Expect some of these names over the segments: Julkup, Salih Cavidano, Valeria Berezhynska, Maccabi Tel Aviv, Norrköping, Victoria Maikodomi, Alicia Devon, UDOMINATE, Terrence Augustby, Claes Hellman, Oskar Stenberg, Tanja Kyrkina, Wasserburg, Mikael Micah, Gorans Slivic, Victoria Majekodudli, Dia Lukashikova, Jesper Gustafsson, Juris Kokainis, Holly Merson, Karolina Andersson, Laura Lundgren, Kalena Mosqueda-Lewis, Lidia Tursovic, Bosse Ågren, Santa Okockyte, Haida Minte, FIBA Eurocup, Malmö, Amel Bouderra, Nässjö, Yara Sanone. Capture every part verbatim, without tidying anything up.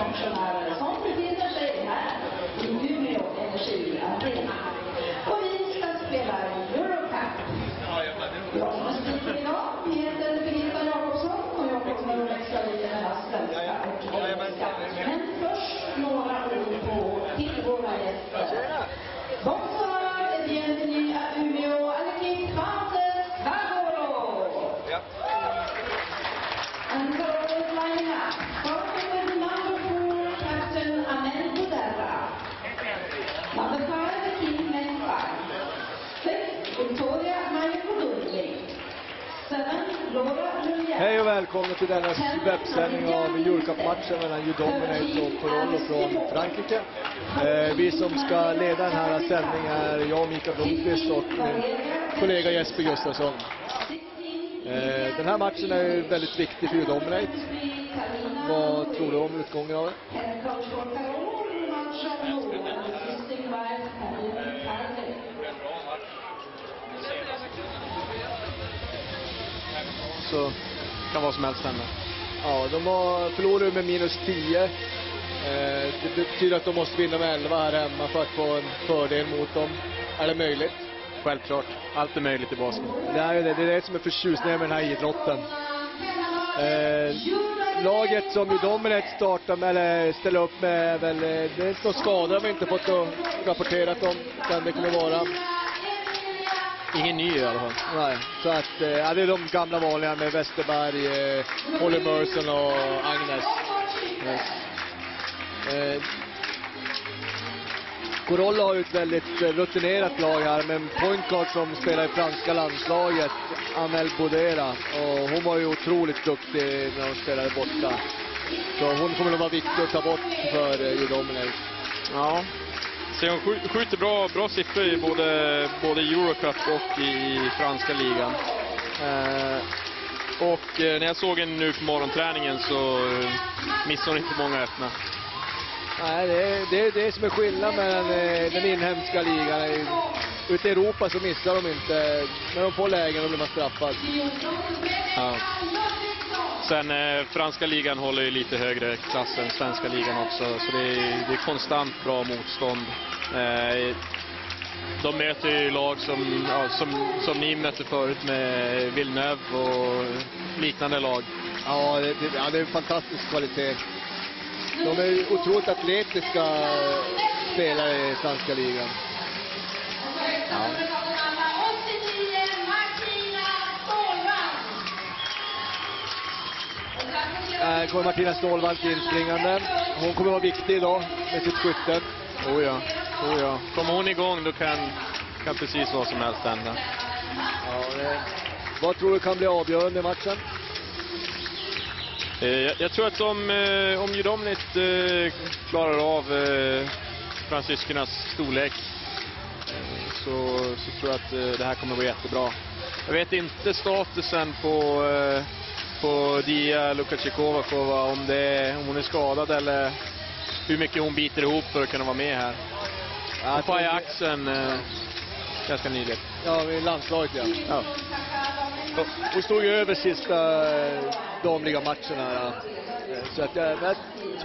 funktionärer som befinner sig här i Luleå energiarena. Och vi ska spela Eurocup. Jag som är stilen idag, vi heter Birgitta Jakobsson och jag kommer att växla i den här svenska och engelska. Men först några ord på till våra gäster. Bonsoir, bienvenue à Umeå, Alicia Flammes Carolo. Ja. And for the lineup, starting with number four, Captain Amel Bouderra. Number five, Team Menfa. Six, Victoria Majekodudli. Seven, Laura Lundgren. Hej och välkomna till denna webbsändning av Julkup-matchen mellan UDOMINATE och Carolo från Frankrike. Eh, vi som ska leda den här sändningen är jag, Mikael Micah och min kollega Jesper Gustafsson. Eh, den här matchen är ju väldigt viktig för UDOMINATE. Vad tror du om utgången av det? Så kan vad som helst hända. Ja, de har förlorat med minus tio. Eh, det betyder att de måste vinna med elva här hemma för att få en fördel mot dem. Är det möjligt? Självklart. Allt är möjligt i basket. Det är ju det. Det är det som är förtjusningen med den här idrotten. Eh, laget som UDOMINATE startar eller ställer upp med, väl, det är någon skada de inte fått rapporterat om. Sen det kommer vara. Ingen ny i alla fall. Nej. Så att, eh, det är de gamla vanliga med Westerberg, eh, Holly Merson och Agnes. Yes. Eh, Carolo har ju ett väldigt rutinerat lag här, men point guard som spelar i franska landslaget, Amel Bouderra, och hon var ju otroligt duktig när hon spelade borta. Så hon kommer nog vara viktig att ta bort för UDOMINATE. Ja, så hon skjuter bra, bra siffror i både, både Eurocup och i franska ligan. Eh, och när jag såg henne nu på morgonträningen så missade hon inte många öppna. Nej, det är det, är, det är som är skillnad mellan den inhemska ligan. Ute i Europa så missar de inte. När de får lägen blir man straffad. Ja. Sen eh, franska ligan håller ju lite högre klass än svenska ligan också. Så det är, det är konstant bra motstånd. Eh, de möter ju lag som, ja, som, som ni möter förut med Villeneuve och liknande lag. Ja, det, det, ja, det är en fantastisk kvalitet. De är otroligt atletiska spelare i franska ligan. Ja. Här kommer Martina Stålvall till inspringande. Hon kommer vara viktig idag med sitt skytte. Oh ja, oh ja. Kommer hon igång då kan, kan precis vad som helst hända. Ja, det... Vad tror du kan bli avgörande i matchen? Jag, jag tror att om, om UDOMINATE klarar av eh, fransyskernas storlek så, så tror jag att det här kommer att gå jättebra. Jag vet inte statusen på, eh, på Dia Lukashikova, om, det, om hon är skadad eller hur mycket hon biter ihop för att kunna vara med här. Hon får i axeln eh, ganska nyligen. Ja, i landslaget ja. ja. Hon stod ju över sista eh, damliga matchen här. Så att jag, jag,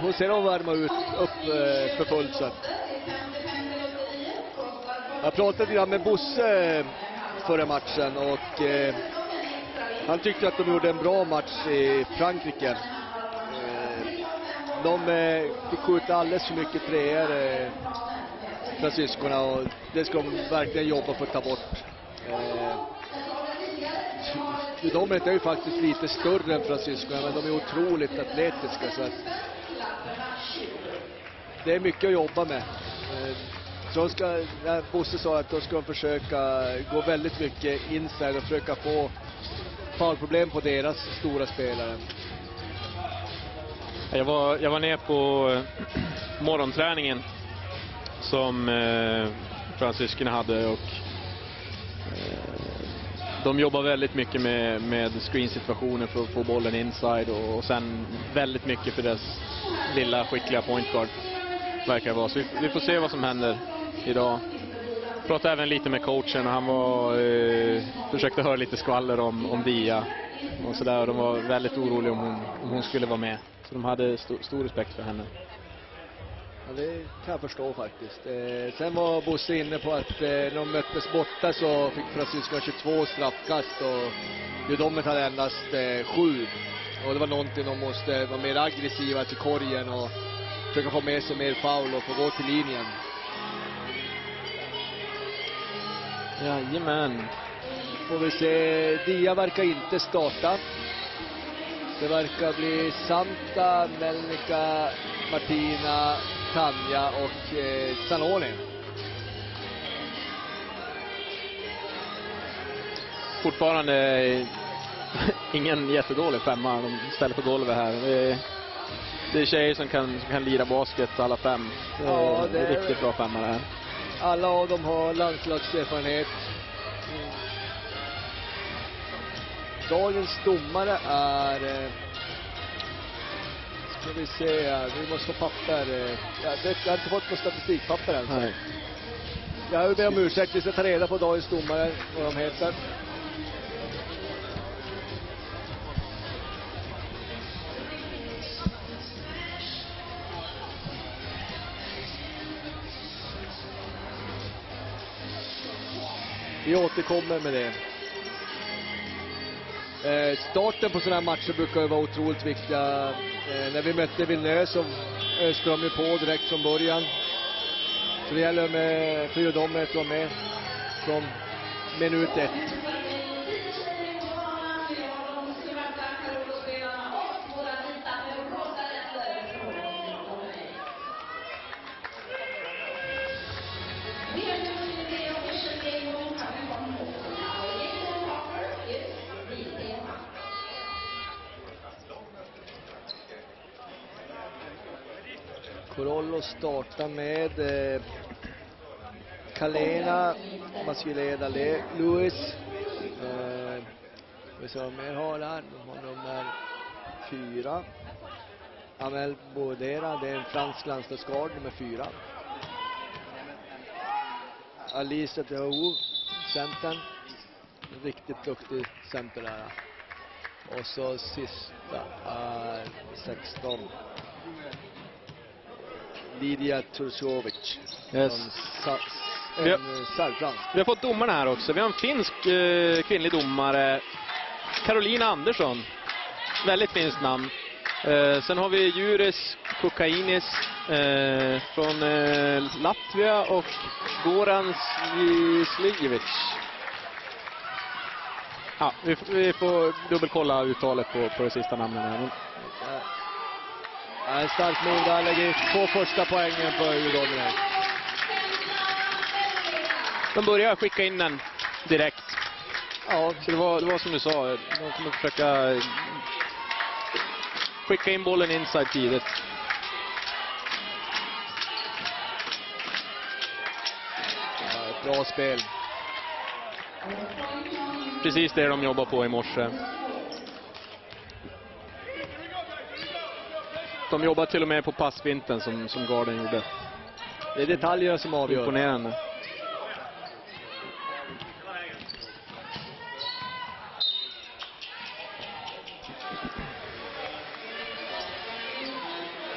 hon ser dem värma ut upp eh, för fullt så att. Jag pratade lite grann med Bosse förra matchen och eh, han tyckte att de gjorde en bra match i Frankrike. Eh, de eh, fick skjuta alldeles för mycket treor, eh, fransyskorna, och det ska de verkligen jobba för att ta bort. Eh, De är ju faktiskt lite större än fransyskorna, men de är otroligt atletiska. Så att det är mycket att jobba med. Så de ska, Bosse sa att de ska försöka gå väldigt mycket inside och försöka få fallproblem på deras stora spelare. Jag var, jag var ner på morgonträningen som eh, fransyskorna hade och eh, de jobbar väldigt mycket med, med screen-situationer för att få bollen inside och, och sen väldigt mycket för deras lilla skickliga point guard verkar vara. Så vi, vi får se vad som händer idag. Pratade även lite med coachen och han var, eh, försökte höra lite skvaller om, om Dia och sådär, och de var väldigt oroliga om hon, om hon skulle vara med. Så de hade st- stor respekt för henne. Ja, det kan jag förstå faktiskt. Eh, sen var Bosse inne på att eh, när de möttes borta så fick Francisco tjugotvå straffkast och UDOMINATE hade endast eh, sju. Och det var någonting de måste vara mer aggressiva till korgen och försöka få med sig mer foul och få gå till linjen. Jajamän. Får vi se, Dia verkar inte starta. Det verkar bli Zenta, Melnika, Martina, Tanja och eh, Sanone. Fortfarande eh, ingen jättedålig femma de ställer på golvet här. Det är, det är tjejer som kan, som kan lira basket, alla fem. Ja, det är riktigt bra femma det här. Alla av dem har landslagserfarenhet. Dagens domare är, ska vi se här, vi måste få papper. Jag har inte fått någon statistikpapper än. Nej. Jag ber om ursäkt, vi ska ta reda på dagens domare, vad de heter. Vi återkommer med det. Eh, starten på sådana här matcher brukar ju vara otroligt viktiga. Eh, när vi mötte Villeneuve så öste de ju på direkt från början. Så det gäller med, för UDOMINATE att vara med från minut ett. Corollo startar med eh, Kalena Mosqueda-Lewis. Eh, vi ser vad mer har här. De har nummer fyra. Amel Bouderra, det är en fransk landslagsgard, nummer fyra. Alice Théo, centern. Riktigt duktig center där. Och så sista är sexton. Lidia Tursovic. Yes. Sa- vi, har, vi har fått domarna här också. Vi har en finsk eh, kvinnlig domare, Karolina Andersson. Väldigt finskt namn. Eh, sen har vi Juris Kokainis eh, från eh, Latvia och Gorans Slivic. Ja, vi, vi får dubbelkolla uttalet på, på det sista namnen här. En stark mål där, lägger två första poängen för UDOMINATE. De börjar skicka in den direkt. Ja, så det var, det var som du sa, de kommer försöka skicka in bollen inside tidigt. Ja, ett bra spel. Precis det de jobbar på i morse. De jobbar till och med på passvinten som, som garden gjorde. Det är detaljer som avgör. Imponerande.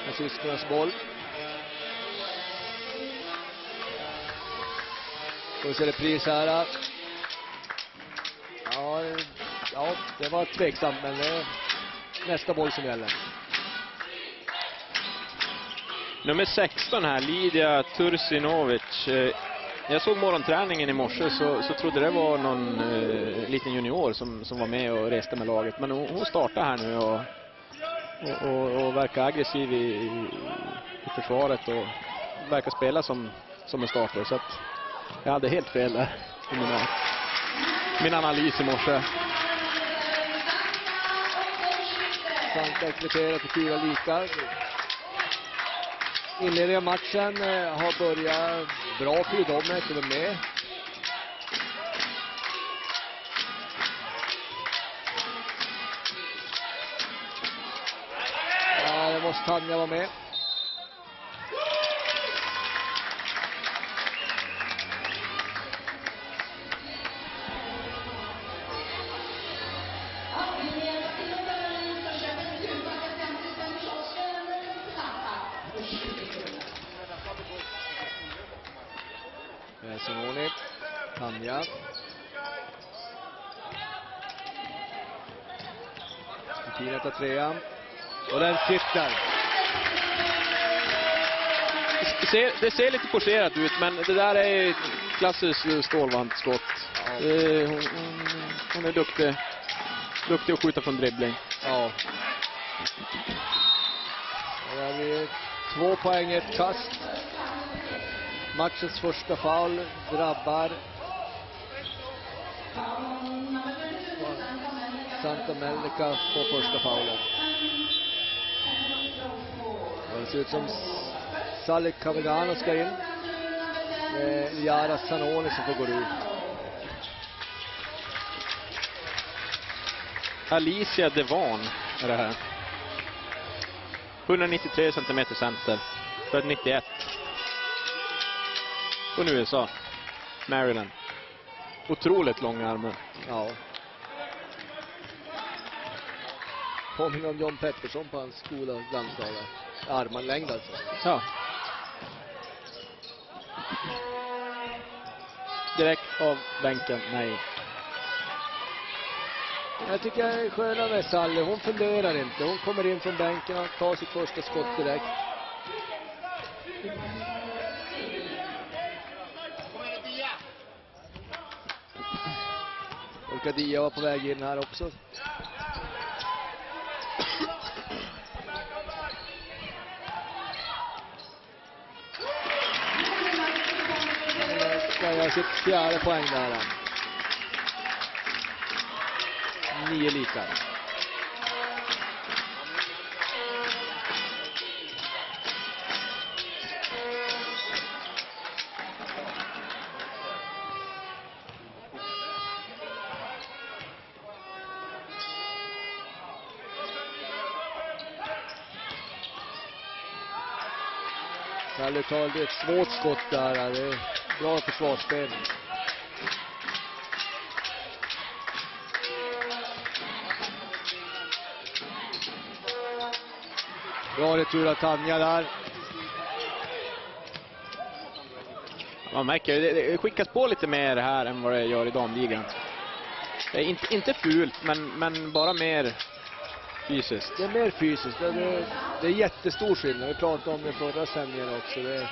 Franciscos boll. Och så är det pris här. Ja, ja, det var tveksamt, men det är nästa boll som gäller. Nummer sexton här, Lidia Tursinovic. Jag såg morgonträningen i morse, så, så trodde det var någon eh, liten junior som, som var med och reste med laget. Men hon, hon startar här nu och, och, och, och verkar aggressiv i, i, i försvaret och verkar spela som, som en starter. Så att jag hade helt fel där i mina, min analys i morse. Santa Okockyte till fyra lika. Inledningen av matchen har börjat bra för UDOMINATE, till och med. Ja, det måste Tanja vara med. Micah. Kyrkina tar trean. Och den sitter. Det ser, det ser lite forcerat ut, men det där är klassiskt Stålvall-skott. Eh, hon, hon är duktig. Duktig att skjuta från dribbling. Ja. Det är vi två poäng, ett kast. Matchens första foul drabbar Zenta Melnika på första foulen. Det ser ut som Salih Cavidano ska in. Eh, Yara Sanone som får gå ut. Alicia Devon är det här. etthundranittiotre centimeter center. Född nittioett. Och nu U S A. Maryland. Otroligt långa armar. Ja. Påminner om John Pettersson på hans skola och landslaget. Arman längd alltså. Ja. Direkt av bänken, nej. Jag tycker jag är sköna med Sally. Hon funderar inte. Hon kommer in från bänken och tar sitt första skott direkt. Och Dia var på väg in här också. Ska jag sitt fjärde poäng där. Nio lika. Kalle tar ett svårt skott där. Det är bra försvarsspel. Bra retur av Tanja där. Man märker ju, det skickas på lite mer här än vad det gör i damligan. Det är inte, inte fult, men, men bara mer fysiskt. Det är mer fysiskt. Det är, det är jättestor skillnad. Vi pratade om det förra sändningen också. Det är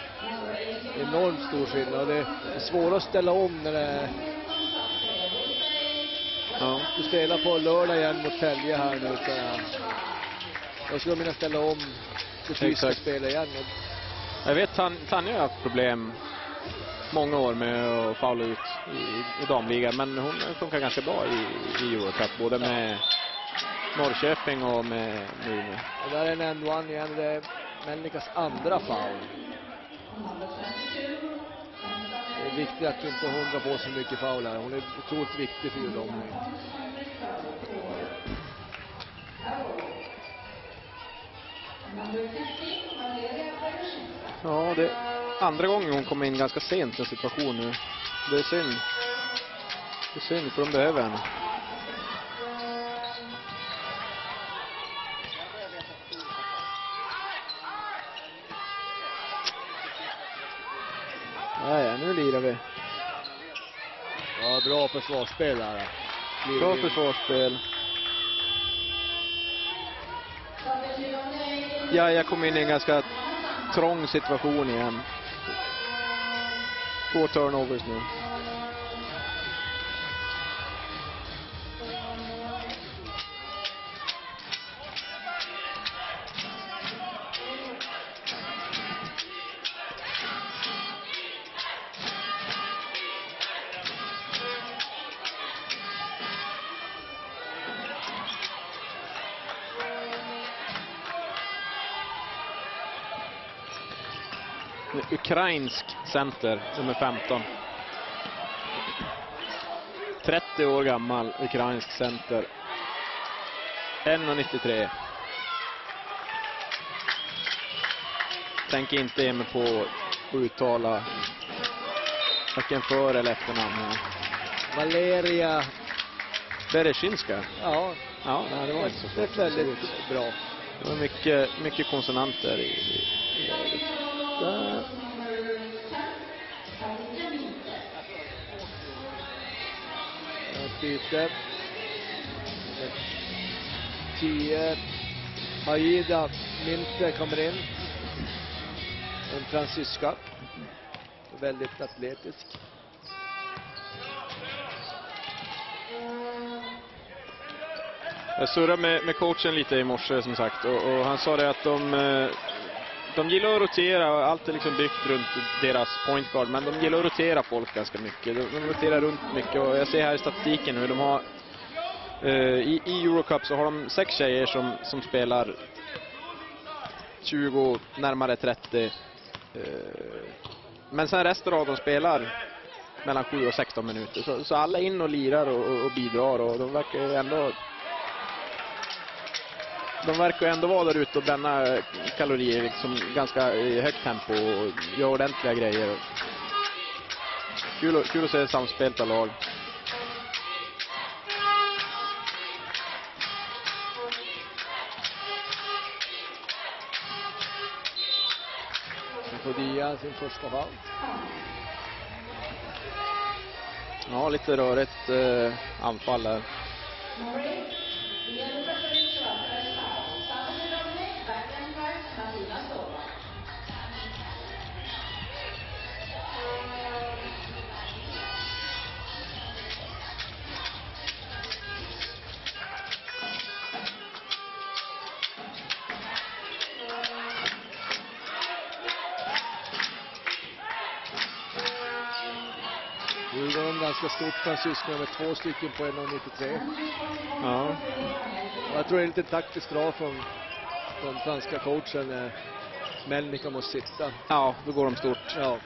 enormt stor skillnad. Det är svårt att ställa om när det är... Ja. Du spelar på lördag igen mot Tälje här nu. Jag skulle vilja ställa om det fysiska spelet igen. Jag vet Tanja har haft problem många år med att faula ut i, i damligan. Men hon funkar ganska bra i, i Eurocup. Både ja. Med Norrköping och med Luleå. Det där är en end one igen. Det är Melnikas andra foul. Det är viktigt att inte hundra på så mycket foul här. Hon är otroligt viktig för dem. Ja, det andra gången hon kommer in ganska sent i situation nu. Det är synd. Det är synd för de behöver henne. Ja, ja, nu lirar vi. Ja, bra försvarsspel där. Lirar bra försvarsspel. Ja, jag kom in i en ganska trång situation igen. Två turnovers nu. Ukrainsk center, nummer femton. trettio år gammal, ukrainsk center. ett nittiotre. Tänker inte ge mig på att uttala varken för eller efternamn. Valeria Berezhynska. Ja, ja, nej, det var inte så det väldigt bra. Det var mycket, mycket konsonanter i, i, i där. utbyte. tio Haida Minte kommer in. En fransyska. Väldigt atletisk. Jag surrade med, med coachen lite i morse som sagt. Och, och han sa det att de... De gillar att rotera och allt är liksom byggt runt deras point guard, men de gillar att rotera folk ganska mycket. De roterar runt mycket och jag ser här i statistiken hur de har uh, i, i Eurocup så har de sex tjejer som, som spelar tjugo, närmare trettio. Uh, men sen resten av dem spelar mellan sju och sexton minuter. Så, så alla in och lirar och, och bidrar och de verkar ändå... De verkar ändå vara där ute och bränna kalorier liksom ganska i högt tempo och göra ordentliga grejer. Kul, och, kul att se samspelta lag. Sen får Dia sin första fall. Ja, lite rörigt eh, anfall där. Ganska stort fransyska med två stycken på ett nittiotre. Ja. Jag tror det är lite taktiskt bra från den franska coachen. Melnika måste sitta. Ja, då går de stort. Ja.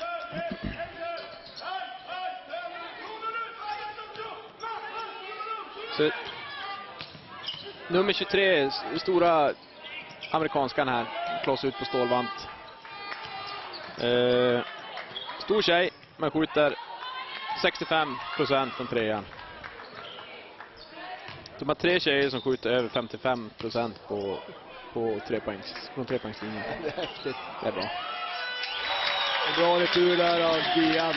Så, nummer tjugotre, stora amerikanskan här. Kloss ut på stålvant. Eh, stor tjej, man skjuter sextiofem procent från trean. De har tre tjejer som skjuter över femtiofem procent på, på tre poängs, från trepoängslinjen. Det är häftigt. Det är bra. En bra retur där av Dian.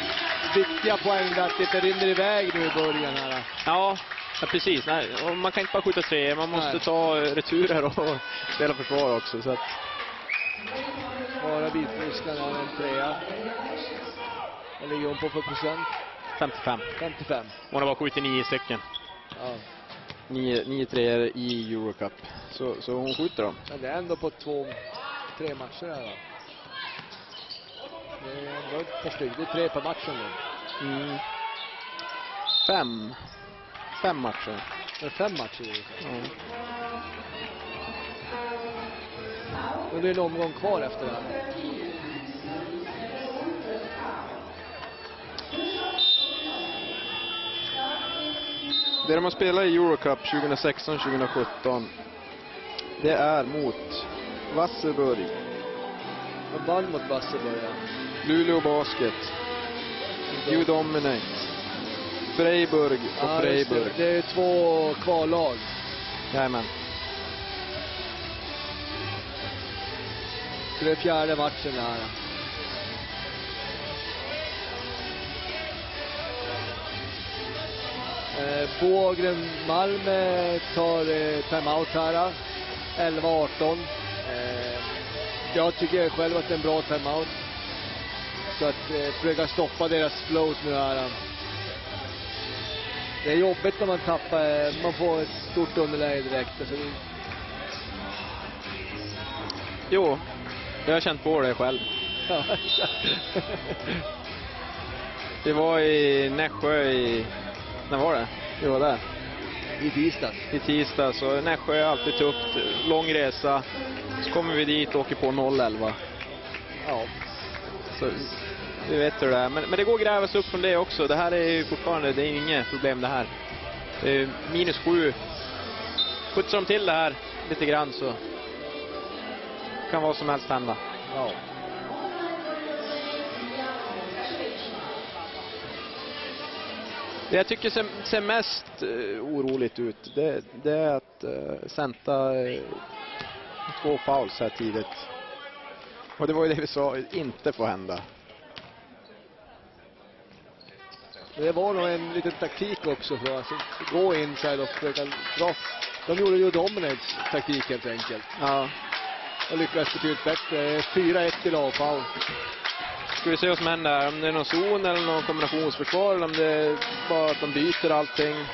Viktiga poäng där. Det rinner iväg nu i början här. Ja, ja precis. Nej, och man kan inte bara skjuta tre. Man måste Nej. ta returer och spela försvar också. Så att... Bara Vitryssland har en trea. Eller ligger hon på fyrtio procent? femtiofem. femtiofem. Hon har bara sju nio stycken. Ja. nio treor i Eurocup. Så, så hon skjuter dem. Men det är ändå på två, tre matcher här då. Det är ändå ett par styck. Det är tre per matchen nu. Mm. Fem. Fem matcher. Det är fem matcher. Mm. Men det är en omgång kvar efter det här. Det de har spelat i Eurocup tjugohundrasexton tjugohundrasjutton, det är mot Wasserburg. De vann mot Wasserburg, ja. Luleå basket. UDOMINATE. Freiburg och ja, Freiburg. Det. det är två kvallag. Jajamän. Det är fjärde matchen här. Ågren Malmö tar eh, timeout här. elva arton. Eh, jag tycker själv att det är en bra timeout. Så att eh, försöka stoppa deras flows nu här. Det är jobbigt när man tappar. Eh, man får ett stort underläge direkt. Alltså. Jo, jag har känt på det själv. Det var i Nässjö i... När var det? Det var där. I tisdag. I tisdag, så Nässjö är alltid tufft. Lång resa. Så kommer vi dit och åker på noll elva. Ja. Så vi vet hur det är. Men, men det går att grävas upp från det också. Det här är ju fortfarande, det är inget problem det här. Det är minus sju. Skjutsar de till det här lite grann så kan vad som helst hända. Ja. Det jag tycker ser, ser mest uh, oroligt ut, det, det är att uh, Zenta uh, två fouls här tidigt. Och det var ju det vi sa, inte får hända. Det var nog en liten taktik också för att gå inside och försöka dra. De gjorde ju dominance taktik helt enkelt. Ja. Och lyckades betydligt bättre. fyra ett till avfall. Ska vi se vad som händer? Om det är någon zon eller någon kombinationsförsvar eller om det är bara att de byter allting.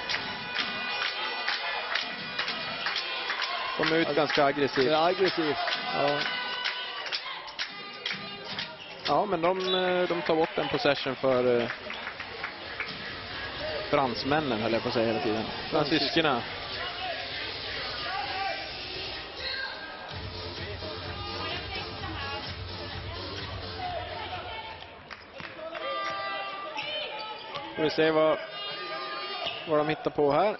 De är ut Ag- ganska aggressivt. Ja, aggressivt. Ja. Ja, men de, de tar bort en possession för fransmännen, höll jag på att säga hela tiden. Fransyskerna. Ska vi se vad, vad de hittar på här.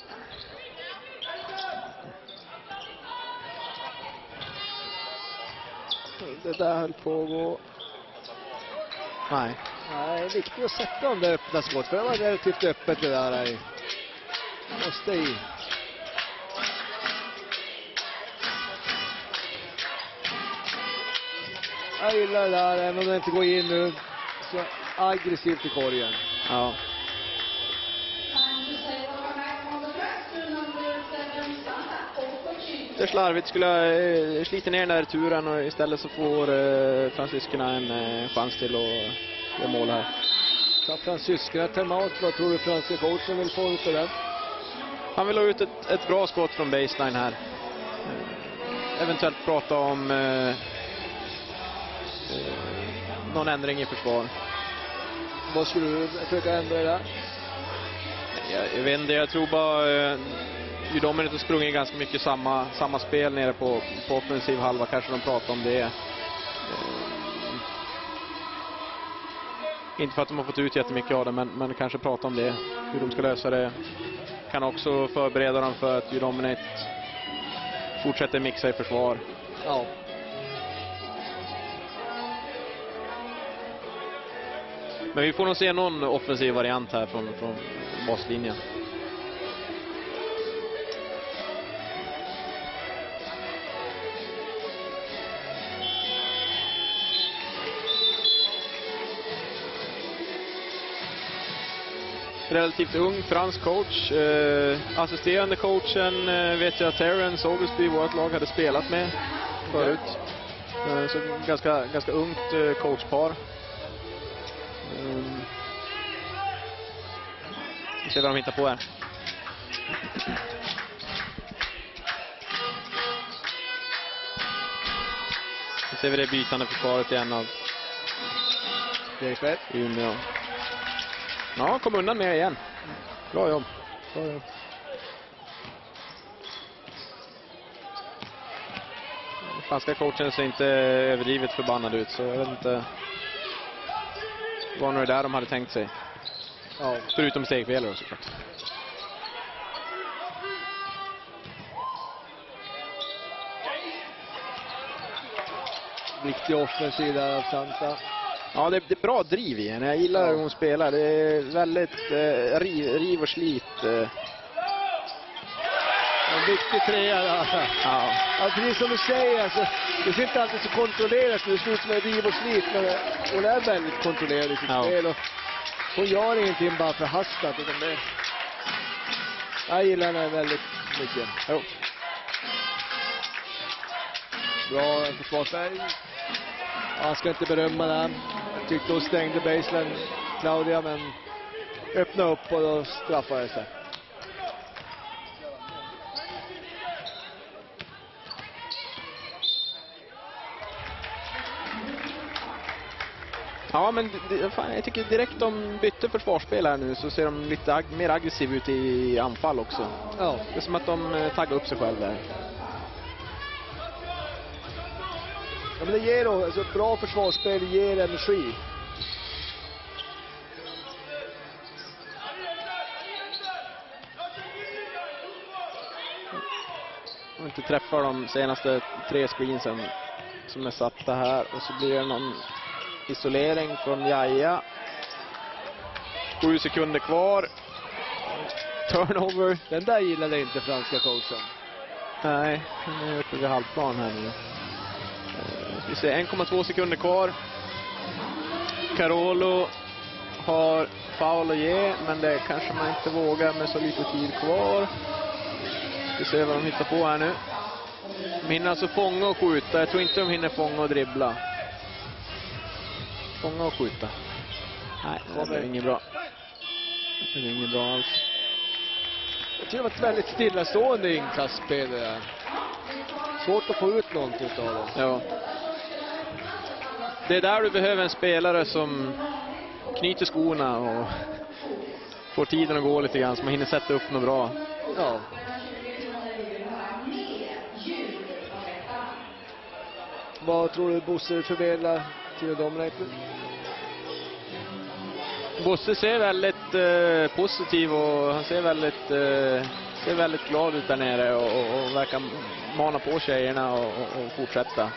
Det där höll på att gå. Nej. Nej, det är viktigt att sätta om det öppna skott. För det var relativt öppet det där. Här. Måste i. Jag gillar det där, även om det inte går in nu. Så aggressivt i korgen. Ja. Det är slarvigt, skulle jag slita ner den där turen och istället så får eh, fransyskerna en eh, chans till att göra mål här. Ta fransyskerna timeout, vad tror du franska coachen vill få ut för det? Han vill ha ut ett, ett bra skott från baseline här. Eh, eventuellt prata om eh, eh, någon ändring i försvar. Vad skulle du försöka ändra i det? Jag, jag vet inte, jag tror bara... Eh, UDOMINATE sprungit ganska mycket samma, samma spel nere på, på offensiv halva. Kanske de pratar om det. Eh, inte för att de har fått ut jättemycket av det, men, men kanske prata om det. Hur de ska lösa det. Kan också förbereda dem för att UDOMINATE fortsätter mixa i försvar. Ja. Men vi får nog se någon offensiv variant här från, från baslinjen. Relativt ung fransk coach. Eh, assisterande coachen eh, vet jag Terrence Augustby, vårt lag, hade spelat med förut. Eh, så ganska, ganska ungt eh, coachpar. Um, vi ser vad de hittar på här. Nu ser vi det bytande försvaret igen av J F ett i Umeå. Ja, kom undan med igen. Bra jobb. Bra jobb. Franska coachen ser inte överdrivet förbannad ut, så jag vet inte. Var nog där de hade tänkt sig. Ja. Förutom stegfeler och såklart. Riktig offensiv där av Santa. Ja, det är bra driv i henne. Jag gillar hur hon spelar. Det är väldigt eh, riv, riv och slit. Eh. En viktig trea där. Alltså. Ja. Alltså, det är som du säger. Alltså, det ser inte alltid så kontrollerat. Det ser ut som en riv och slit. Men hon är väldigt kontrollerad i sitt ja. spel. Och hon gör ingenting bara för hastat. Det... Jag gillar henne väldigt mycket. Jo. Bra försvarsfärg. Jag ska inte berömma den. Jag tyckte hon stängde baseline, Claudia, men öppna upp och då straffar jag sig. Ja, men fan, jag tycker direkt de bytte försvarsspel här nu så ser de lite ag- mer aggressiv ut i anfall också. Ja. Det är som att de taggar upp sig själv där. Ja, men det ger då, alltså ett bra försvarsspel ger energi. Och inte träffar de senaste tre screensen som är satta här. Och så blir det någon isolering från Jaja. Sju sekunder kvar. Turnover. Den där gillade inte franska coachen. Nej, nu är uppe vid halvplan här nu. Vi ser en komma två sekunder kvar. Carolo har foul att ge, men det kanske man inte vågar med så lite tid kvar. Vi ser vad de hittar på här nu. De hinner alltså fånga och skjuta. Jag tror inte de hinner fånga och dribbla. Fånga och skjuta. Nej, det blir inget bra. Det blir inget bra alls. Jag tror det var ett väldigt stillastående inkastspel det där. Svårt att få ut någonting av det. Ja. Det är där du behöver en spelare som knyter skorna och får tiden att gå lite grann så man hinner sätta upp något bra. Ja. Vad tror du Bosse fördelar till UDOMINATE? Bosse ser väldigt eh, positiv och han ser väldigt, eh, ser väldigt glad ut där nere och, och, och verkar mana på tjejerna och, och, och fortsätta.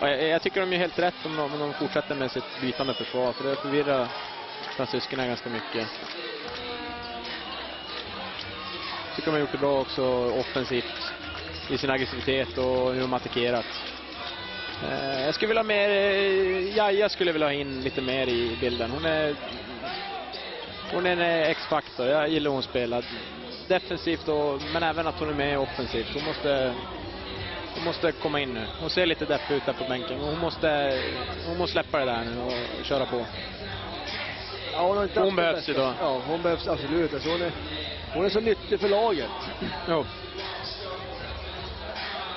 Och jag, jag tycker de är helt rätt om de, om de fortsätter med sitt bytande försvar, för det förvirrar fransyskorna ganska mycket. Jag tycker de har gjort det bra också offensivt i sin aggressivitet och hur de attackerat. Eh, jag skulle vilja mer, eh, Jaja skulle vilja ha in lite mer i bilden. Hon är, hon är en X-faktor, jag gillar hon spelar defensivt och, men även att hon är med offensivt. Hon måste, hon måste komma in nu. Hon ser lite deppig ut där på bänken. Hon måste, hon måste släppa det där nu och köra på. Ja, hon, hon, hon behövs idag. Ja, hon behövs absolut. Alltså hon är... Hon är så nyttig för laget. Ja.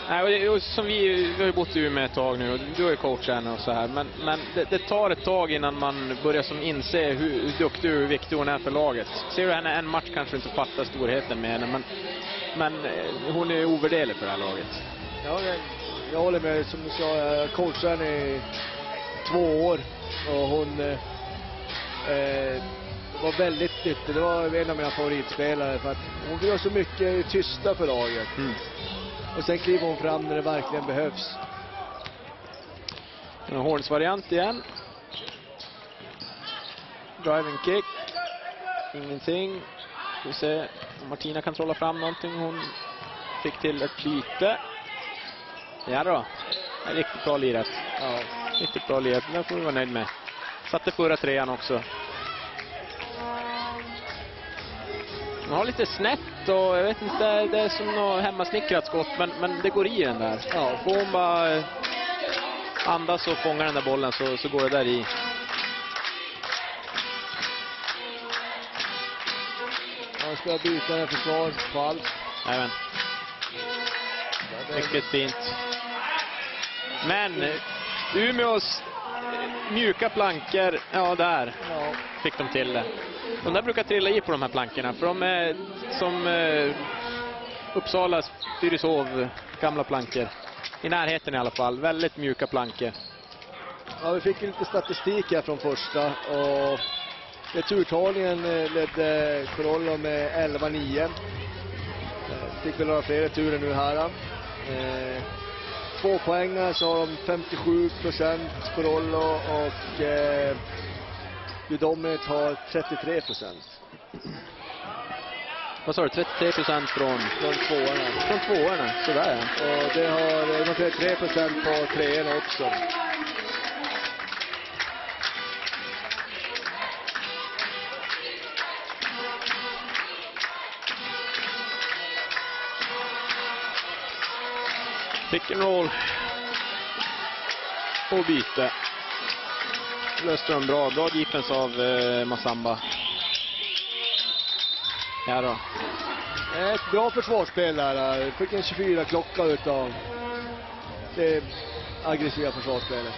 Nej, och som vi, vi har ju bott i Umeå ett tag nu och du är ju coach här och så här. Men, men det, det tar ett tag innan man börjar som inse hur, hur duktig och hur viktig hon är för laget. Ser du henne en match kanske inte fattar storheten med henne. Men, men hon är ju ovärderlig för det här laget. Ja, jag, jag håller med. Som du sa, jag coachar henne i två år. Och hon... Eh, var väldigt nyttig. Det var en av mina favoritspelare för att hon gör så mycket tysta för laget. Mm. Och sen kliver hon fram när det verkligen behövs. En hårdsvariant igen. Driving kick. Ingenting. Vi ser om Martina kan trolla fram någonting. Hon fick till ett byte. Ja då. Riktigt bra lirat. Ja. Riktigt bra lirat. Det får vi vara nöjd med. Satte förra trean också. Den har lite snett och jag vet inte, det är som något hemmasnickrat skott, men, men det går i den där. Ja, får hon bara andas och fångar den där bollen så, så går det där i. Jag ska byta den försvar, fall. Nämen. Mycket fint. Men Umeås mjuka plankor, ja där fick de till det. De där brukar trilla i på de här plankorna. För de är som eh, Uppsalas Dyrishov gamla plankor. I närheten i alla fall. Väldigt mjuka plankor. Ja, vi fick lite statistik här från första. Och returtagningen ledde Corollo med elva nio. Fick väl några fler returer nu här. Eh, två poängar så har de femtiosju procent Corollo och... Eh, UDOMINATE har trettiotre procent. Vad sa du? trettiotre procent från, från tvåarna. Från tvåarna, sådär. Och det har de trettiotre procent på treorna också. Pick and roll. Och byte. Löste de bra. Bra defense av eh, Masamba. Ja då. Ett bra försvarsspel där. Fick en tjugofyra klocka utav det aggressiva försvarsspelet.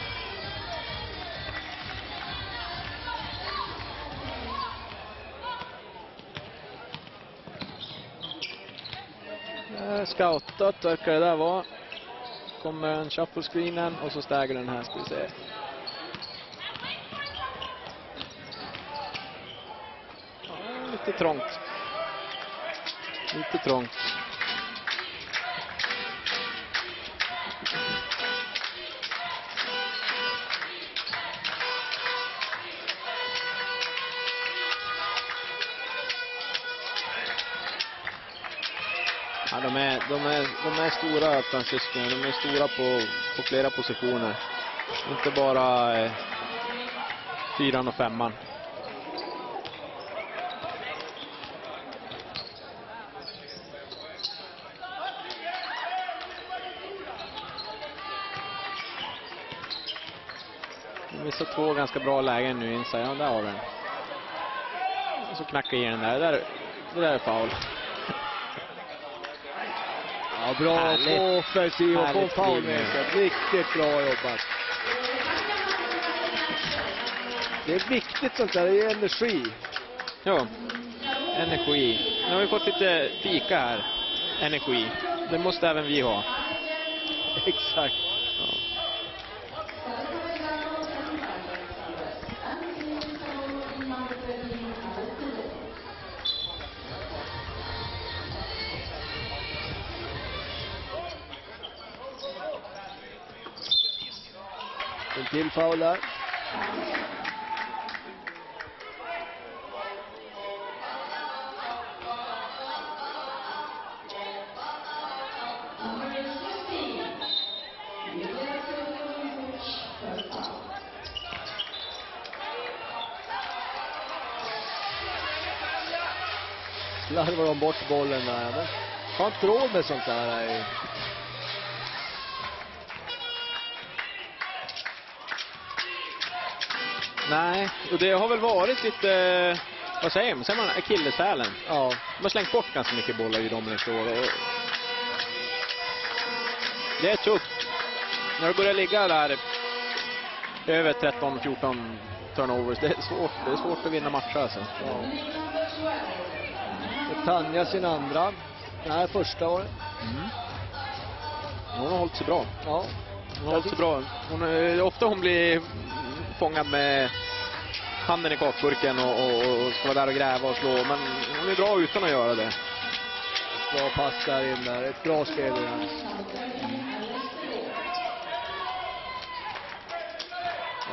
Eh, scoutat verkar det där vara. Kommer en shuffle screenen och så stäger den här, ska vi se. Lite trångt. Lite trångt. Ja, de, är, de, är, de är stora fransyskorna, de är stora på, på flera positioner. Inte bara eh, fyran och femman. Vi så två ganska bra lägen nu inside. Ja, där har den. Och så knackar i den där. där. Det där är foul. Ja, bra på offensiv och på foul. Riktigt bra jobbat. Det är viktigt sånt där. Det är energi. Ja, energi. Nu har vi fått lite fika här. Energi. Det måste även vi ha. Exakt. Till foul där. Slarvar de bort bollen där. Fan tråd med sånt där. Nej, och det har väl varit lite, vad säger man, säger man akilleshälen. Ja, man har slängt bort ganska mycket bollar i dem nästa år. Och det är tufft. När du börjar ligga där över tretton fjorton turnovers, det är svårt, det är svårt att vinna matcher alltså. Ja. Tanja sin andra, det här första året. Mm. Hon har hållit sig bra. Ja. Hon har hållit sig bra. Hon, ofta hon blir fångad med handen i kakburken och, och, och ska vara där och gräva och slå. Men hon är bra utan att göra det. Bra pass där in där. Ett bra spel där.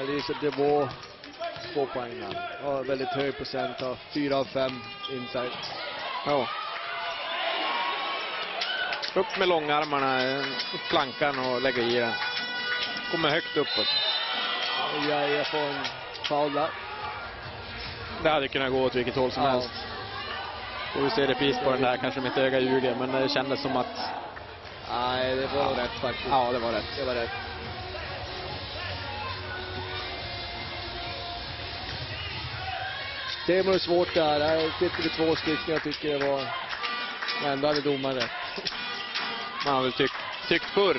Alicia Devon. Två poäng där. Ja, väldigt hög procent. fyra av fem inside. Ja. Upp med långarmarna. Upp plankan och lägga i den. Kommer högt uppåt. Ja, jag får en foul där. Det hade kunnat gå åt vilket håll som ja. helst. Och vi ser repris på den där, kanske mitt öga ljuger, men det kändes som att... Nej, det var ja. rätt faktiskt. Ja, det var rätt. Det var rätt. Det var svårt där. Här sitter vi två stycken, jag tycker det var... Men då hade domaren rätt. Man har väl tyckt, tyckt förr.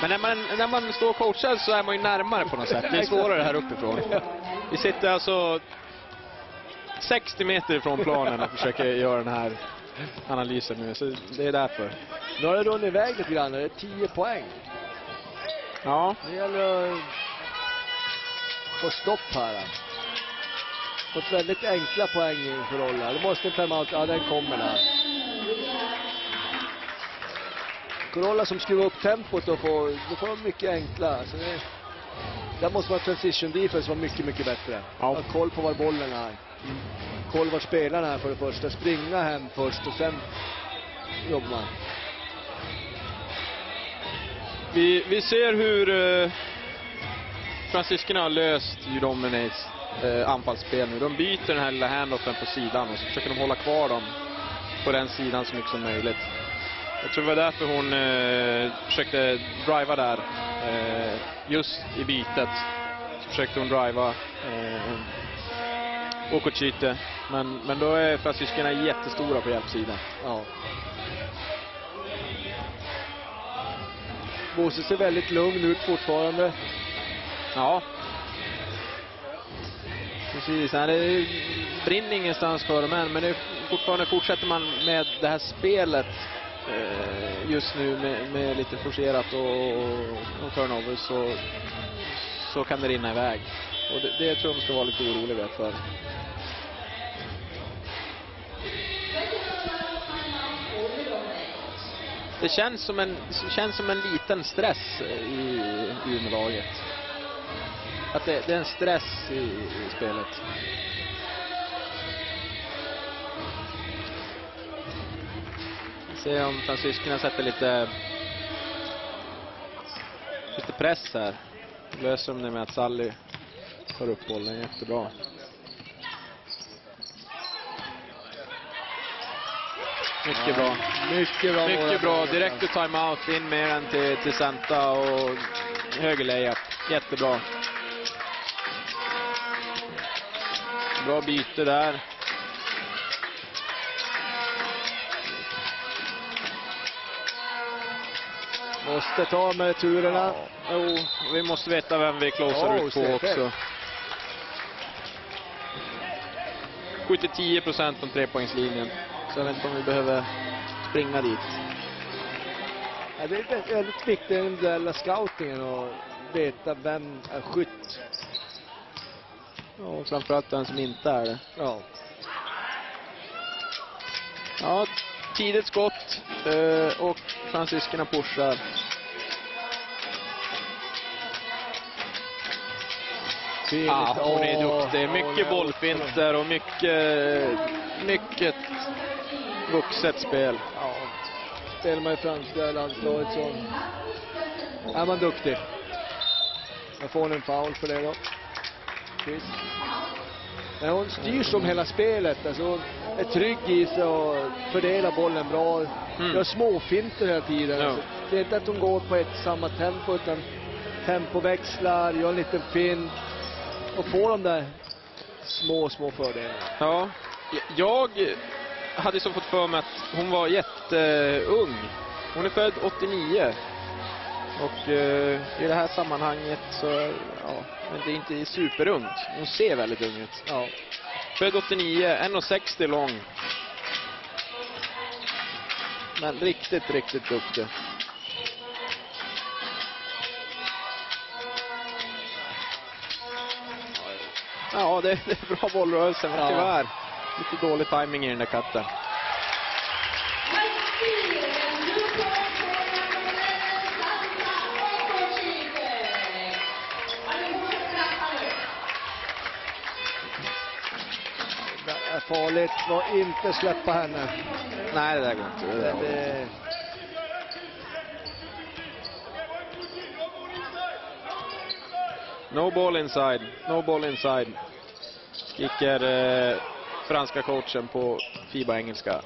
Men när man, när man står coachad så är man ju närmare på något sätt. Det är svårare här uppifrån. Vi sitter alltså sextio meter ifrån planen och försöker göra den här analysen nu. Så det är därför. Nu har det runnit iväg lite grann. Det är tio poäng. Ja. Det gäller att få stopp här. Fått väldigt enkla poäng inför rollen. Det måste en timeout. Ja, den kommer där. Corolla som skruvar upp tempot och får, då får de mycket enkla. Så det, där måste man transition defense vara mycket, mycket bättre. Ja. Att koll på var bollen är. Mm. Koll var spelarna är för det första. Springa hem först och sen jobbar man. Vi, vi ser hur eh, fransyskorna har löst UDOMINATEs eh, anfallsspel nu. De byter den här lilla handoffen på sidan och så försöker de hålla kvar dem på den sidan så mycket som möjligt. Jag tror det var därför hon eh, försökte driva där. Eh, just i bitet så försökte hon driva eh, Okockyte. Men, men då är fransyskorna jättestora på hjälpsidan. Ja. Bosse ser väldigt lugn ut fortfarande. Ja. Precis, det brinner ingenstans för dem än. Men det fortfarande fortsätter man med det här spelet. Just nu med, med lite forcerat och, och, och turnover så, så kan det rinna iväg. Och det, det tror jag de ska vara lite oroliga för. Det känns som en, känns som en liten stress i, i underlaget. Att det, det är en stress i, i spelet. Se om fransyskorna sätter lite, lite press här. Löser de det med att Sally tar upp bollen jättebra. Mycket bra. Mycket bra. Mycket bra. Direkt till timeout. In med den till, till Santa och högerläget. Jättebra. Bra byte där. Måste ta med turerna. Ja. Oh, vi måste veta vem vi closar ja, ut på också. sjuttio till tio procent från trepoängslinjen. Så jag vet inte om vi behöver springa dit. Ja, det är väldigt viktigt i den scoutingen och veta vem är skytt. Och framförallt den som inte är det. Ja. Ja, tidigt skott. Och fransyskorna pushar. Ja, hon är duktig. Mycket bollfinter och mycket, mycket vuxet spel. Ja, spelar man i franska landslaget så är man duktig. Jag får en foul för det då. Precis. Men hon styr som hela spelet, alltså är trygg i sig och fördelar bollen bra. Mm. Gör småfinter hela tiden. No. Alltså, det är inte att hon går på ett samma tempo, utan tempoväxlar, gör en liten fint och får de där små, små fördelarna. Ja, jag hade så fått för mig att hon var jätteung. Hon är född åttionio. Och uh, i det här sammanhanget så, ja, men det är inte superungt. Hon ser väldigt ung ut. Ja. Född åttionio, en komma sextio lång. Men riktigt, riktigt duktig. Ja, det, det är bra bollrörelse, men tyvärr. Lite dålig timing i den där katten. Farligt, var inte släppa henne. Nej, det där går inte. Det, det, det... No ball inside, no ball inside. Kickar eh, franska coachen på FIBA engelska.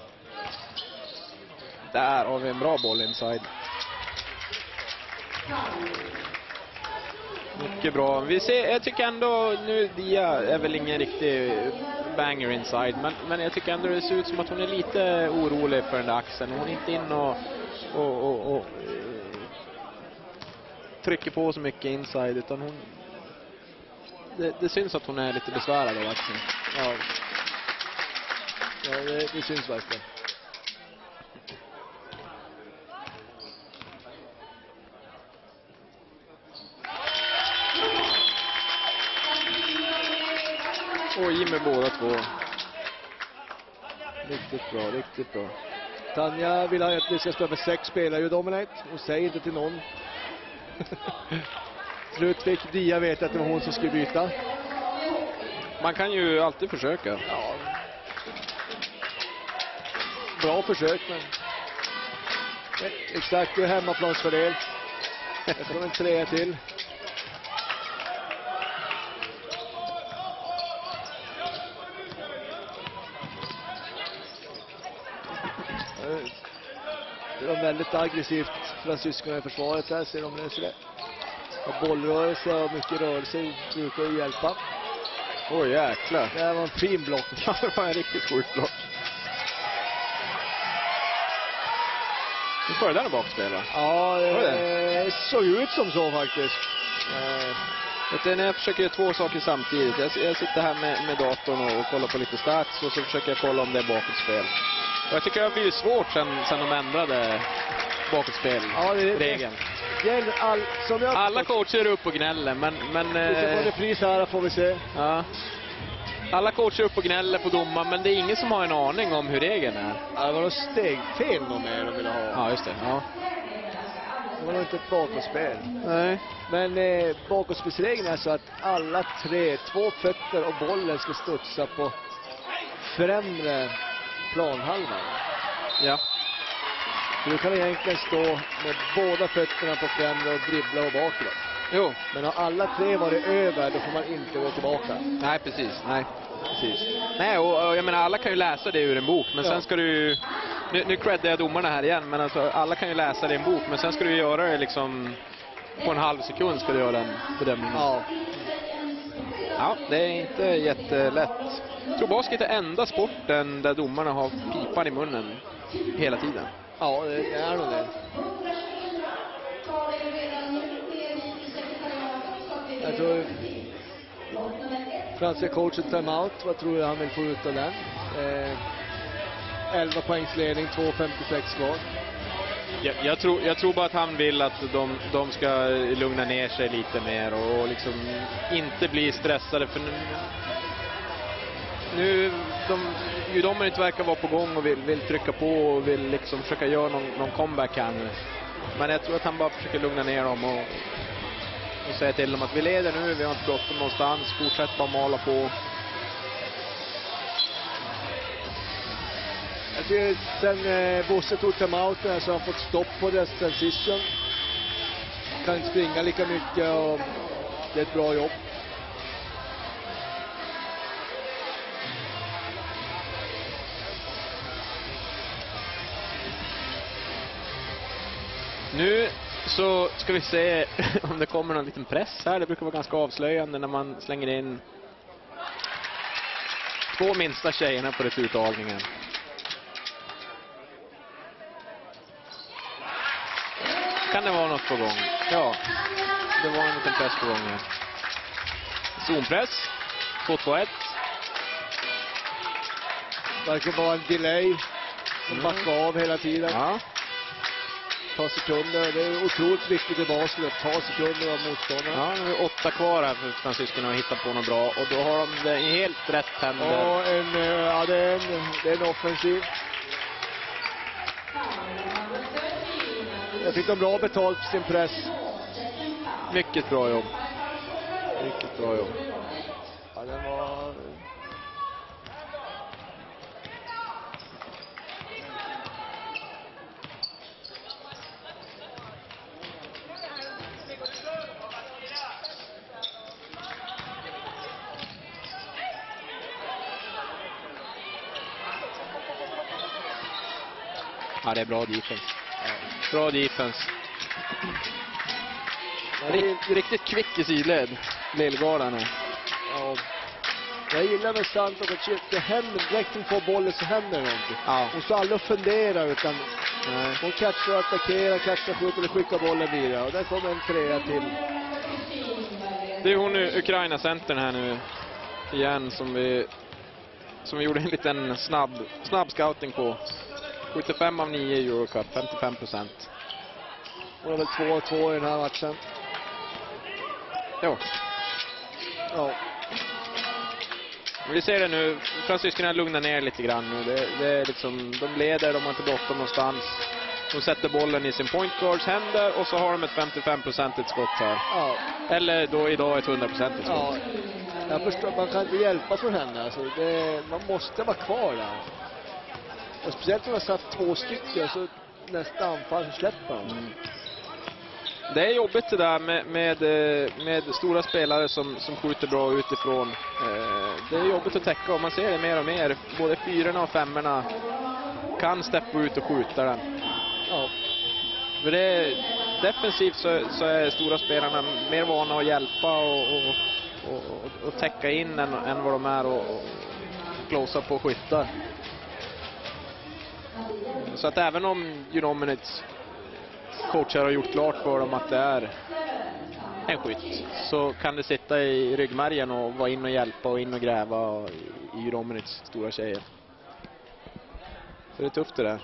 Där har vi en bra boll inside. Mycket bra. Vi ser, jag tycker ändå nu Dia är väl ingen riktig banger inside, men, men jag tycker ändå det ser ut som att hon är lite orolig för den där axeln. Hon är inte in och, och, och, och trycker på så mycket inside, utan hon det, det syns att hon är lite besvärad av axeln. Ja, ja det, det syns verkligen. Och i med båda två. Riktigt bra, riktigt bra. Tanja vill ha att vi ska spela med sex spelare i UDOMINATE. Hon säger inte till någon. Slut fick Dia veta att det var hon som skulle byta. Man kan ju alltid försöka. Ja. Bra försök, men... Exakt, du är hemmaplansfördel. Jag får en trea till. Det är väldigt aggressivt fransyskorna i försvaret här, ser de löser det. Och bollrörelse och mycket rörelse brukar ju hjälpa. Åh oh, jäklar. Det här var en fin block. Det var en riktigt sjukt block. Du får det där bakspela. Ja, det, det? det såg ut som så faktiskt. Eh, när jag försöker göra två saker samtidigt. Jag, jag sitter här med, med datorn och, och kollar på lite stats, och så försöker jag kolla om det är bakåtspel. Jag tycker det har blivit svårt sen, sen de ändrade bakåtspelregeln. Ja, alla coacher är upp och gnäller, men... men det pris här, får vi se. Ja. Alla coacher är upp och gnäller på domar, men det är ingen som har en aning om hur regeln är. Ja, det var nog stegfel de mer de ville ha. Ja, just det. Ja. Det var nog inte ett bakåtspel. Nej. Men eh, bakåtspelsregeln är så att alla tre, två fötter och bollen ska studsa på främre planhalvan. Ja. Du kan egentligen stå med båda fötterna på främre och dribbla och bakåt. Jo. Men har alla tre varit över, då får man inte gå tillbaka. Nej, precis. Nej, precis. Nej, och, och jag menar, alla kan ju läsa det ur en bok. Men ja. sen ska du... Nu, nu creddar jag domarna här igen. Men alltså, alla kan ju läsa det i en bok. Men sen ska du göra det liksom... På en halv sekund ska du göra den bedömningen. Ja. Ja, det är inte jättelätt. Jag tror basket är enda sporten där domarna har pipan i munnen hela tiden. Ja, det är nog det. Jag tror franska coachen timeout. Vad tror jag han vill få ut av den? Eh, elva poängsledning, två femtiosex kvar. Jag, jag, tror, jag tror bara att han vill att de, de ska lugna ner sig lite mer och, och liksom inte bli stressade. För nu, nu de, ju de inte verkar vara på gång och vill, vill trycka på och vill liksom försöka göra någon, någon comeback här nu. Men jag tror att han bara försöker lugna ner dem och, och säga till dem att vi leder nu, vi har inte bråttom någonstans, fortsätt bara mala på. Jag tycker sen eh, Bosse tog timeouten här så har han fått stopp på deras transition. Kan springa lika mycket och det är ett bra jobb. Nu så ska vi se om det kommer någon liten press här. Det brukar vara ganska avslöjande när man slänger in två minsta tjejerna på returtagningen. Kan det vara något på gång? Ja, det var en liten press på gång här. Zonpress. två två ett. Verkar vara en delay. De backar mm. av hela tiden. Ja. Ta sekunder. Det är otroligt viktigt i basen att ta sekunder av motståndarna. Ja, nu är åtta kvar här för fransyskorna att hitta på något bra. Och då har de det helt rätt händer. Ja, en, ja det, är en, det är en offensiv. Jag fick de bra betalt för sin press. Mycket bra jobb. Mycket bra jobb. Ja, den var... Ja, det är bra defense. Bra defense. Rikt, riktigt kvick i sidled. Lillgardarna. Ja. Jag gillar med Santa Okockyte. Det händer direkt som får bollen så händer någonting. Ja. Hon står aldrig och funderar utan nej. Hon catchar och attackerar, catchar skjuter eller skickar bollen vidare. Och där kommer en trea till. Det är hon nu, Ukraina-centern här nu. Igen som vi som vi gjorde en liten snabb, snabb scouting på. sjuttiofem av nio i Eurocup, femtiofem procent. Hon har väl två två i den här matchen. Jo. Ja. Vi ser det nu, fransyskorna lugnar ner lite grann nu. Det, det är liksom, de leder, de har inte bråttom någonstans. De sätter bollen i sin point guards händer och så har de ett femtiofem procentigt skott här. Ja. Eller då idag ett hundra procentigt skott. Ja. Jag förstår, man kan inte hjälpa från henne. Alltså det, man måste vara kvar där. Och speciellt om jag satt två stycken så nästa anfall släpper han. Mm. Det är jobbigt det där med, med, med stora spelare som, som skjuter bra utifrån. Eh, det är jobbigt att täcka och man ser det mer och mer. Både fyrorna och femmorna kan steppa ut och skjuta den. Ja. För det är, defensivt så, så är stora spelarna mer vana att hjälpa och, och, och, och, och täcka in än, än vad de är och, och closea på och skytta. Så att även om UDOMINATEs coacher har gjort klart för dem att det är en skytt så kan det sitta i ryggmärgen och vara in och hjälpa och in och gräva i UDOMINATEs stora tjejer. Så det är tufft det där.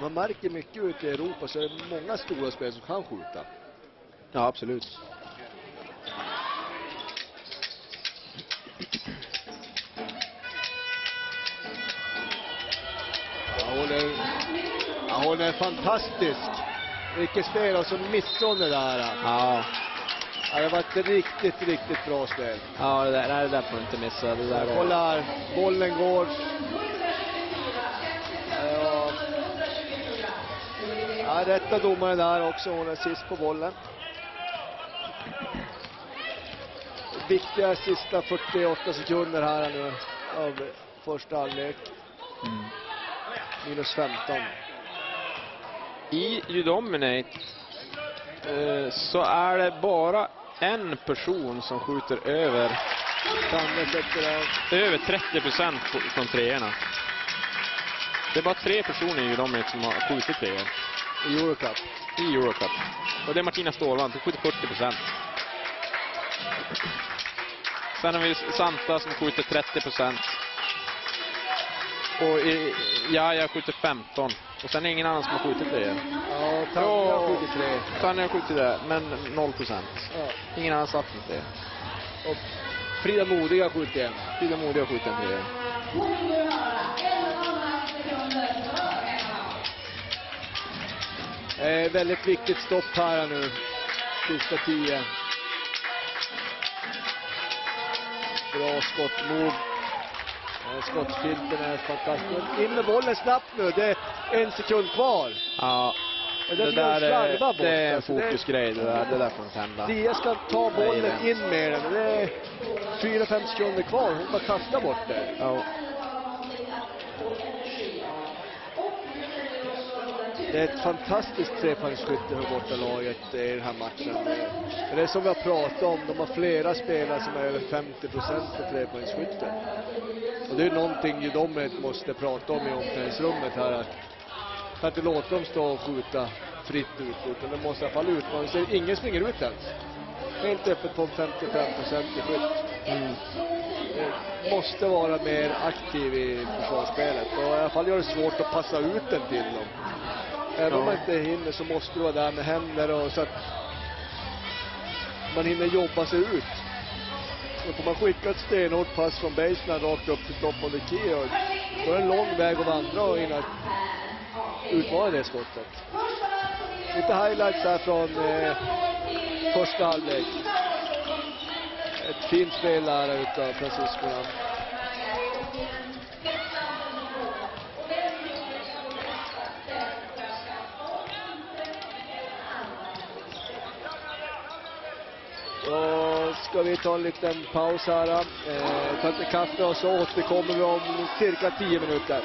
Man märker mycket ute i Europa så är det många stora spelare som kan skjuta. Ja, absolut. Ja, hon är fantastisk. Vilket spelare som missar det där. Ja. Ja, det har varit riktigt, riktigt bra spel. Ja, det där, det där får du inte missa. Det där kolla här, bollen går. Ja, ja, rätta domaren där också. Hon är sist på bollen. Viktiga sista fyrtioåtta sekunder här nu av första halvlek. Mm. Minus femton. I UDOMINATE eh, så är det bara en person som skjuter över över trettio procent från treorna. Det är bara tre personer i UDOMINATE som har skjutit treor. I Eurocup. I Eurocup. Och det är Martina Stålvall som skjuter fyrtio procent. Sen har vi Santa som skjuter trettio procent. Och i, ja, jag skjuter femton. Och sen är ingen annan som har skjutit det. Ja, Tanja har skjutit det. Tanja har skjutit det, men noll procent. Ja. Ingen annan har skjutit det. Och Frida Modig har skjutit det. Frida Modig har skjutit det. Eh, väldigt viktigt stopp här nu. Sista tio. Bra skottmod. Skottfilten är fantastisk. In med bollen snabbt nu. Det är en sekund kvar. Ja. Det, det där är, bort, det är en fokusgrej. Det där, det där får inte hända. Dia ska ta bollen in med den. Det är fyra fem sekunder kvar. Hon bara kastar bort det. Ja. Det är ett fantastiskt trepoängsskytte för bortalaget i den här matchen. Det är som vi har pratat om, de har flera spelare som är över femtio procent för trepoängsskytte. Och det är någonting ju de måste prata om i omklädningsrummet här. Att, för att det låter dem stå och skjuta fritt ut, utan de måste i alla fall utmanas. Ingen springer ut ens. Helt öppet på femtiofem procent i skytt. Mm. Måste vara mer aktiv i försvarsspelet. Och i alla fall gör det svårt att passa ut den till dem. Även om ja. man inte hinner så måste du vara där med händer och så att man hinner jobba sig ut. Och får man skicka ett stenhårt pass från baseline rakt upp till stoppande key och då är en lång väg att vandra och hinna utmana det skottet. Lite highlights här från eh, första halvlek. Ett fint spel där utav Franciskorna. Då ska vi ta en liten paus här. Eh, ta ett kaffe och så återkommer vi om cirka tio minuter.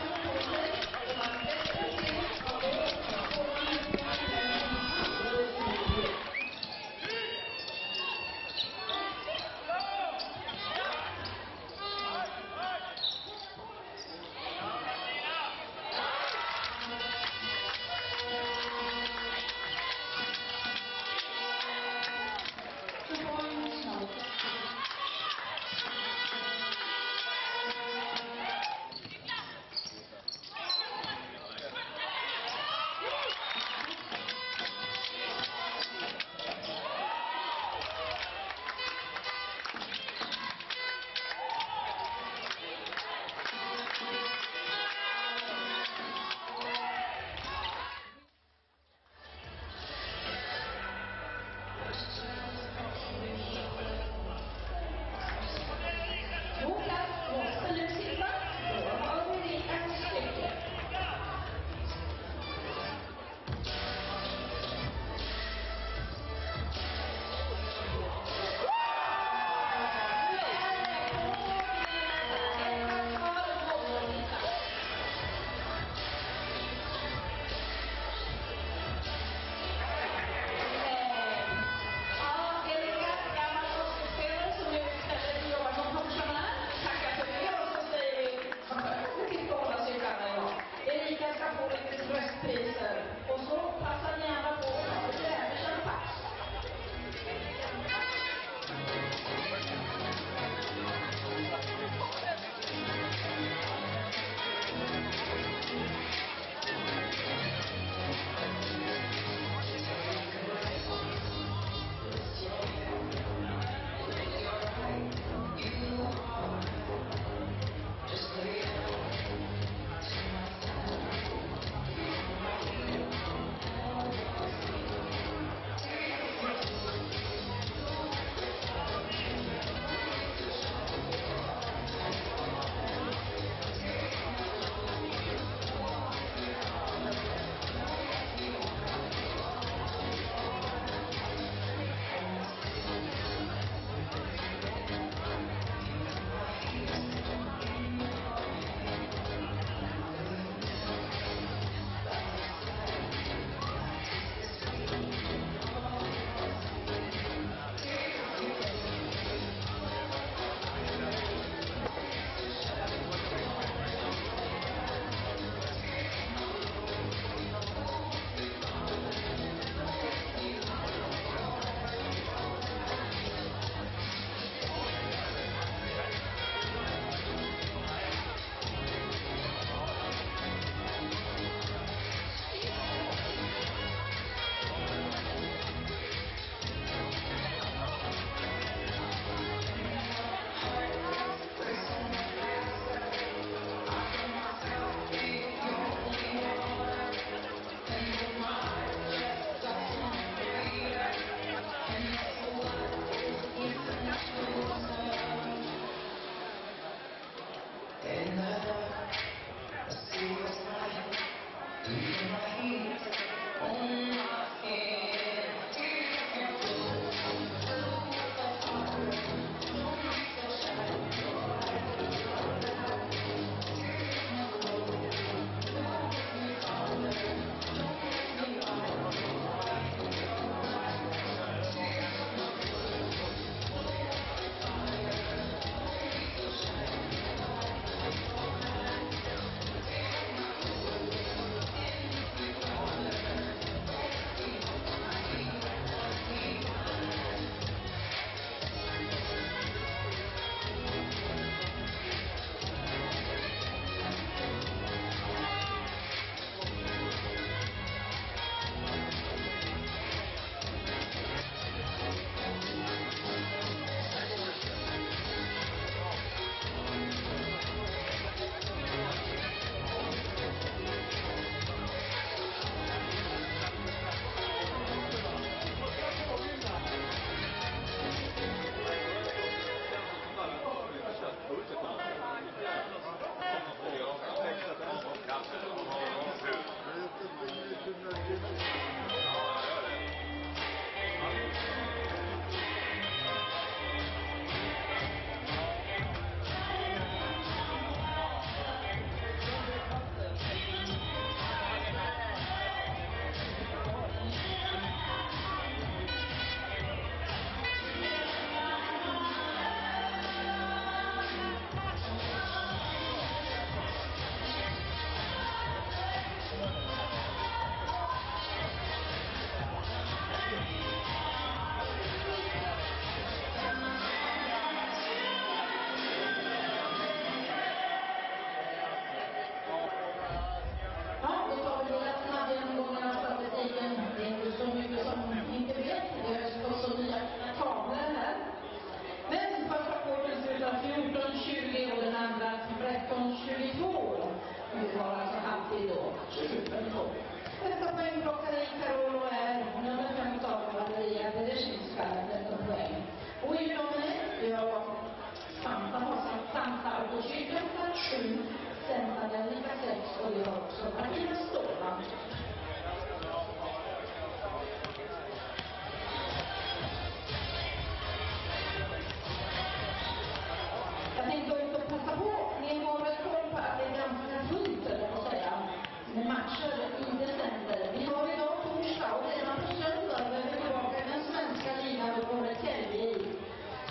till då. Eftersom man inblockade i Carolo är nummer femton Valeria Berezhynska med poäng. Och i UDOMINATE gör Santa Okockyte sju, Zenta Melnika sex och vi har också Martina Stålvall. Jag tänkte ut och passa på. Ni har väl koll på att det är ganska fullt, eller vad säga, med matcher i december. Vi har idag torsdag och redan på söndag behöver vi tillbaka i den svenska ligan och vår tälje i.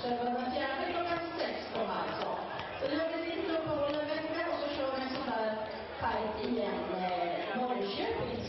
Så det var den fjärde klockan sex på alltså. Så vi har precis uppehållen vecka och så kör vi en sån där fight igen. Norrköping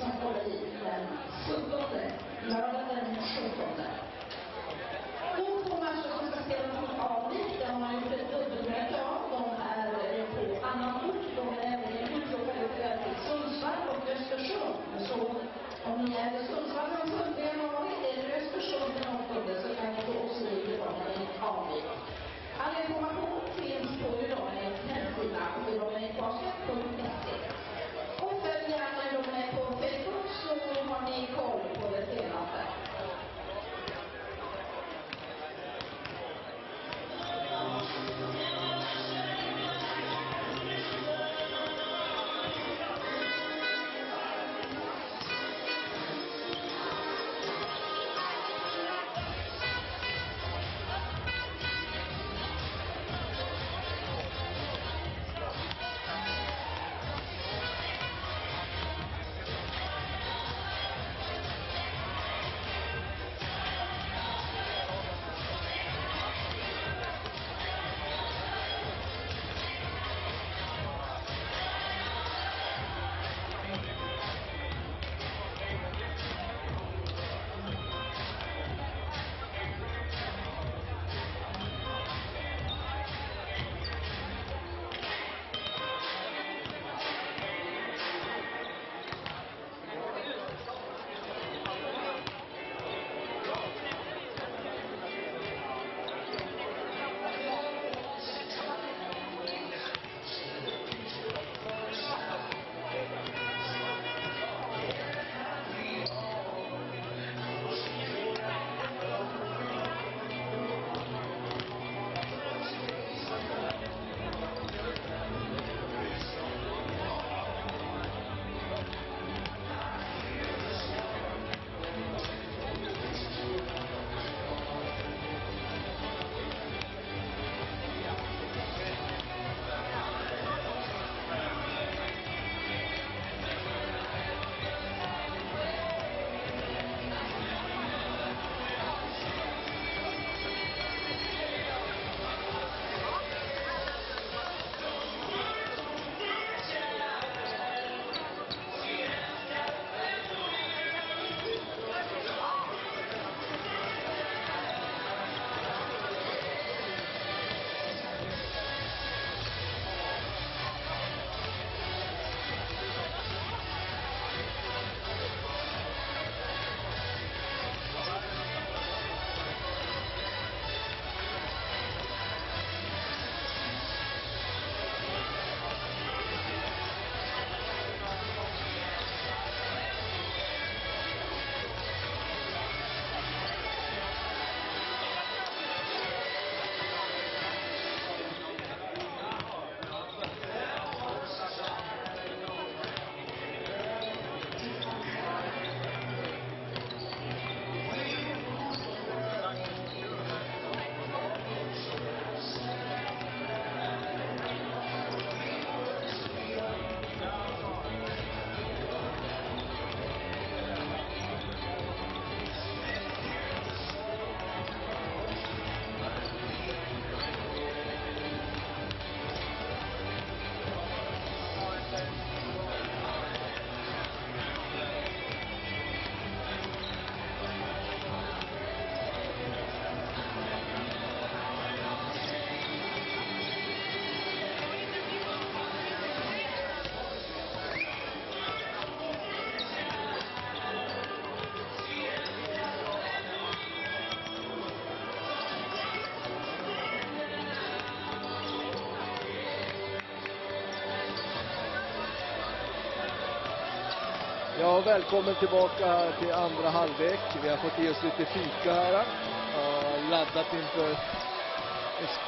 Ja, välkommen tillbaka till andra halvlek. Vi har fått ge oss lite fika här. Uh, laddat inför ett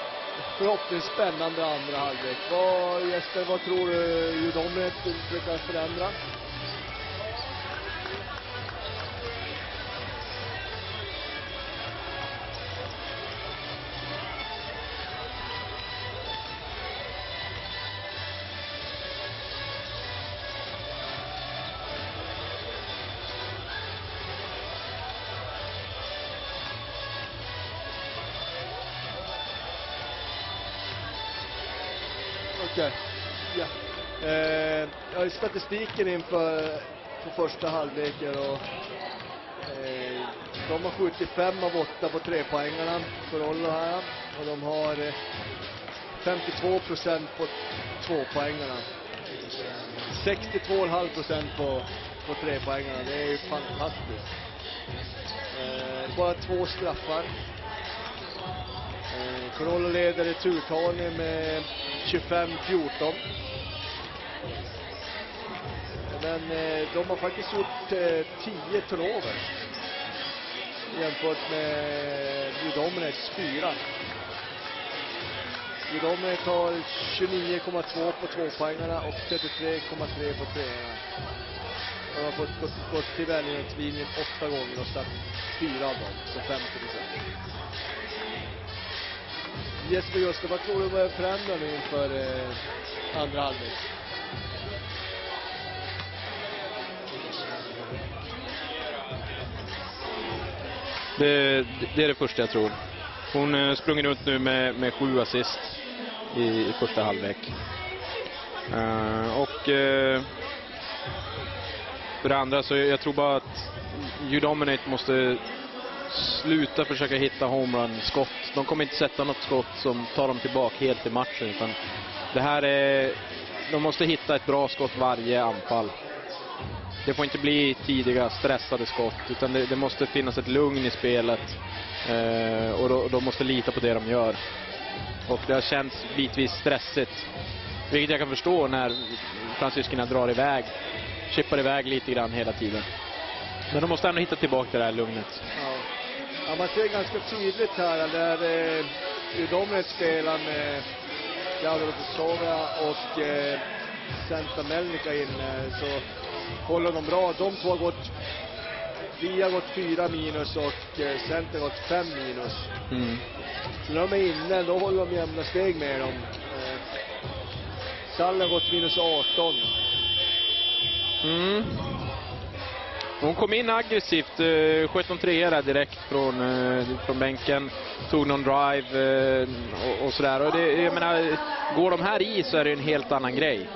förhoppningsvis spännande andra halvlek. Vad, Jesper, vad tror du UDOMINATE lyckas förändra? Ja. Eh, ja, statistiken inför på första halvleken och eh, de har sjuttiofem av åtta på trepoängarna för Rollo här och de har eh, femtiotvå procent på tvåpoängarna, sextiotvå komma fem procent på på trepoängarna. Det är ju fantastiskt. Eh, bara två straffar. Eh, Rollo leder i turtagning med tjugofem fjorton. Men eh, de har faktiskt gjort eh, tio turnover jämfört med UDOMINATEs fyra. UDOMINATE har tjugonio komma två på tvåpoängarna och trettiotre komma tre på treorna. De har fått gått, gått till väljningslinjen åtta gånger och satt fyra av dem, så femtio procent. Jesper Gustafsson, vad tror du börjar förändra nu inför eh, andra halvlek? Det, det är det första jag tror. Hon sprung runt nu med, med sju assist i, i första halvlek. Uh, och uh, för det andra så jag tror bara att UDOMINATE måste sluta försöka hitta homerun-skott. De kommer inte sätta något skott som tar dem tillbaka helt i matchen, utan det här är, de måste hitta ett bra skott varje anfall. Det får inte bli tidiga stressade skott, utan det, det måste finnas ett lugn i spelet eh, och då, de måste lita på det de gör. Och det har känts bitvis stressigt, vilket jag kan förstå när fransyskorna drar iväg, chippar iväg lite grann hela tiden. Men de måste ändå hitta tillbaka det här lugnet. Ja. Ja, man ser ganska tydligt här där eh, UDOMINATE spelar med Dia Lukashikova och eh, Zenta Melnika inne, så håller de bra. De två har gått, vi har gått fyra minus och eh, Zenta har gått fem minus. Mm. Så när de är inne, då håller de jämna steg med dem. Eh, Salih har gått minus arton. Mm. Hon kom in aggressivt, eh, sköt någon trea där direkt från, eh, från bänken, tog någon drive eh, och, och sådär. Och det, jag menar, går de här i så är det en helt annan grej.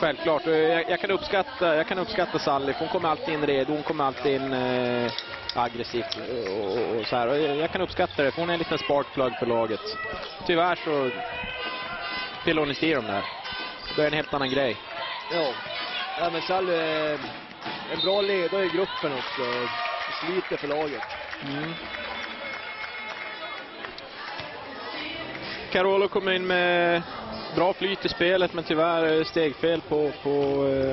Självklart, jag, jag kan uppskatta, jag kan uppskatta Salif, hon kommer alltid in redo, hon kommer alltid in eh, aggressivt och, och, och sådär. Och jag kan uppskatta det, för hon är en liten sparkplug för laget. Tyvärr så pillar hon i styr dem där. Det är en helt annan grej. Ja, ja men Salif... En bra ledare i gruppen också. Sliter för laget. Mm. Carolo kom in med bra flyt i spelet, men tyvärr stegfel på, på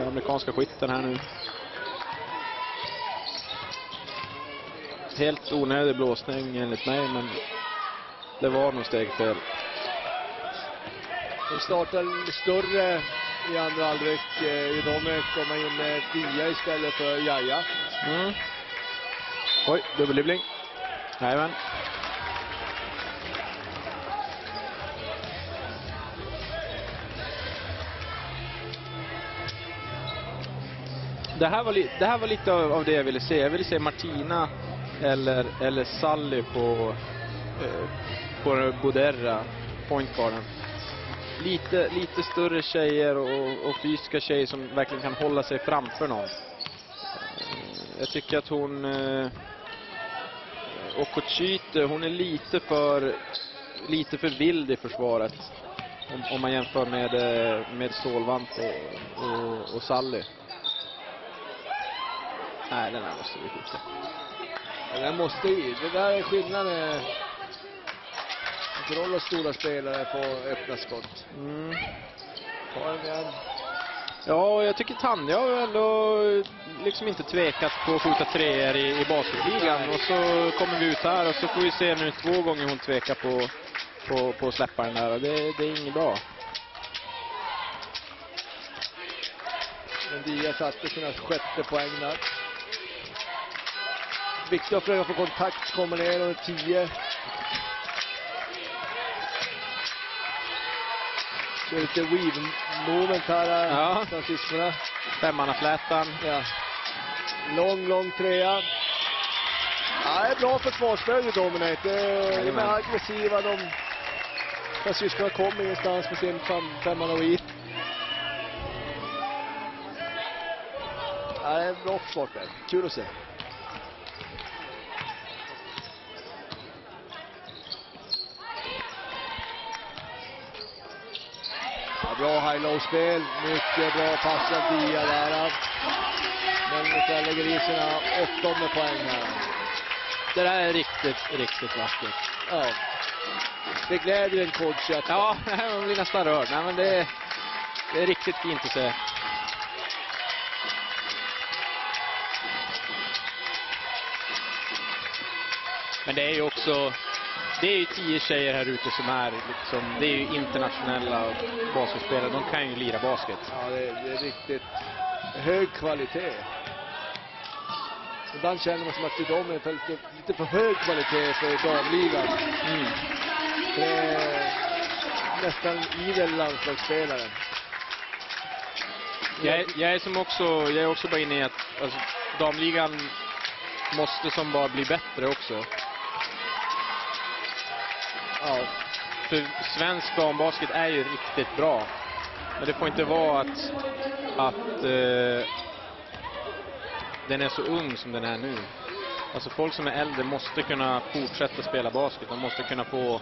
amerikanska skytten här nu. Helt onödig blåsning enligt mig, men det var nog stegfel. De startar större i andra halvlek. UDOMINATE kommer in med Dia istället för Jaja. Mm. Oj, dubbellibbling. Jajamän. Det här var, li- det här var lite av, av det jag ville se. Jag ville se Martina eller, eller Salih på, eh, på Bouderra, pointguarden. Lite, lite större tjejer och, och fysiska tjejer som verkligen kan hålla sig framför någon. Jag tycker att hon eh, Okockyte, hon är lite för lite för vild i försvaret. Om, om man jämför med, med Stålvall och, och, och Salih. Nej, den här måste vi skjuta. Ja, den måste ju. Det där är skillnaden. Roll och stora spelare på öppna skott. Mm. Ta den igen. Ja, jag tycker Tanja har ändå liksom inte tvekat på att skjuta treor i, i basketligan. Och så kommer vi ut här och så får vi se nu två gånger hon tvekar på, på, på släpparen här. Och det, det är inget bra. Men Dia satte sina sjätte poängnar. Viktigt att försöka få kontakt, kommer ner under tio. Det är lite weave-moment här. Ja. Transistorna. Femmannaflätan. Ja. Lång, lång trea. Ja, det är bra försvarsspel i Dominate. De är ja, aggressiva. De transistorna kommer ingenstans med sin femman och i. Ja, det är bra försvarsspel. Kul att se. Bra high-low-spel, mycket bra passat Dia där. Men Mikael lägger i sina åttonde poäng här. Det där är riktigt, riktigt vackert. Ja. Det glädjer en coach att... Ja, man blir nästan rörd. Nej, men det är, det är riktigt fint att se. Men det är ju också... Det är ju tio tjejer här ute som är liksom, det är ju internationella basketspelare, de kan ju lira basket. Ja, det är, det är riktigt hög kvalitet. Ibland känner man som att de är för lite, lite för hög kvalitet för damligan. Mm. Det är nästan idel landslagsspelare. Jag, jag är som också, jag är också bara inne i att alltså, damligan måste som bara bli bättre också. Ja, för svensk damebasket är ju riktigt bra. Men det får inte vara att, att eh, den är så ung som den är nu. Alltså folk som är äldre måste kunna fortsätta spela basket. De måste kunna få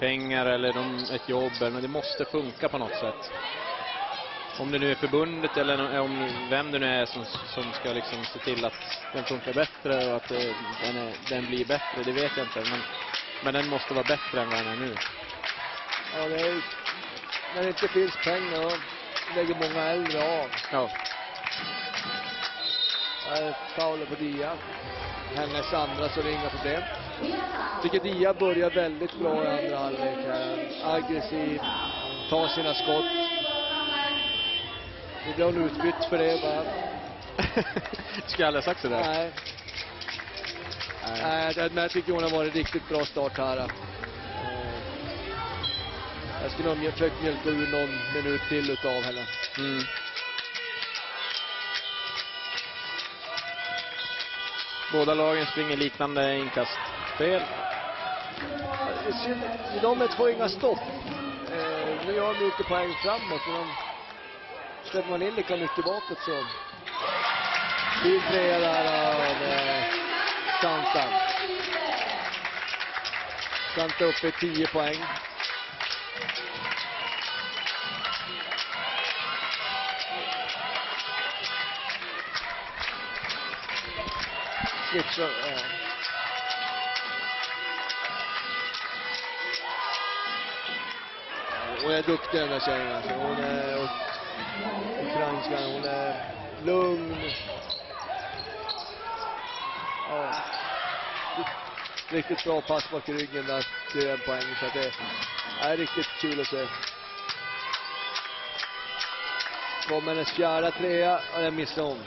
pengar eller de, ett jobb. Men det måste funka på något sätt. Om det nu är förbundet eller om vem det nu är som, som ska liksom se till att den funkar bättre och att det, den, är, den blir bättre, det vet jag inte. Men... Men den måste vara bättre än vad den är nu. Ja, det är, när det inte finns pengar lägger många äldre av. Ja. Paula på Dia. Hennes andra så det är inga problem. Tycker Dia börjar väldigt bra i andra halvlek här. Aggressiv. Tar sina skott. Nu blir hon utbytt för det bara. Ska jag aldrig ha sagt det där? Nej. Nej, den här tycker hon har varit riktigt bra start här. Jag skulle nog försökt mjölka ur någon minut till utav henne. Mm. Båda lagen springer liknande inkastspel. De är två inga stopp. Nu har de lite poäng framåt. Men släpper man in lika mycket bakåt så... Det är tre där av... Santa. Santa uppe tio poäng. Switch, uh. Hon är duktig den här tjejen alltså. Hon är ukrainska, hon är lugn. Ja. Riktigt bra pass bak i ryggen där till en poäng, så det är riktigt kul att se. Kommer hennes fjärde trea och den missar hon.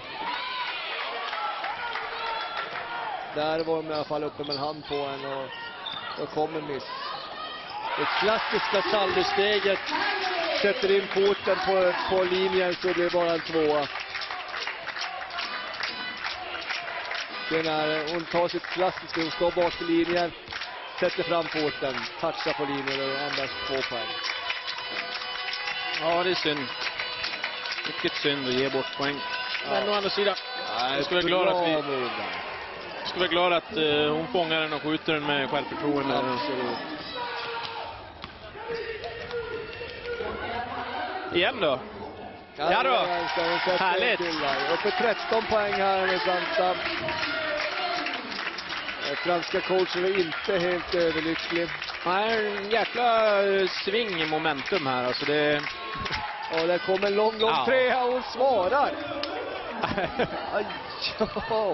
Där var de i alla fall uppe med en hand på en och då kom en miss. Det klassiska saldersteget sätter in porten på, på linjen så det är bara en tvåa. När hon tar sitt klassiska, hon står bak till linjen, sätter fram porten, touchar på linjen och endast två poäng. Ja, det är synd. Mycket synd att ge bort poäng. Ja. Men å andra sidan, ja, jag skulle vara glad att vi... Jag skulle vara glad att uh, hon fångar den och skjuter den med självförtroende. Absolut. Igen då. Ja, ja då. Härligt. Uppe tretton poäng här med Santa. Franska coachen är inte helt överlycklig. Nej, en jäkla sving i momentum här. Alltså det, Och där kommer en lång, lång trea och svarar. Aj, ja.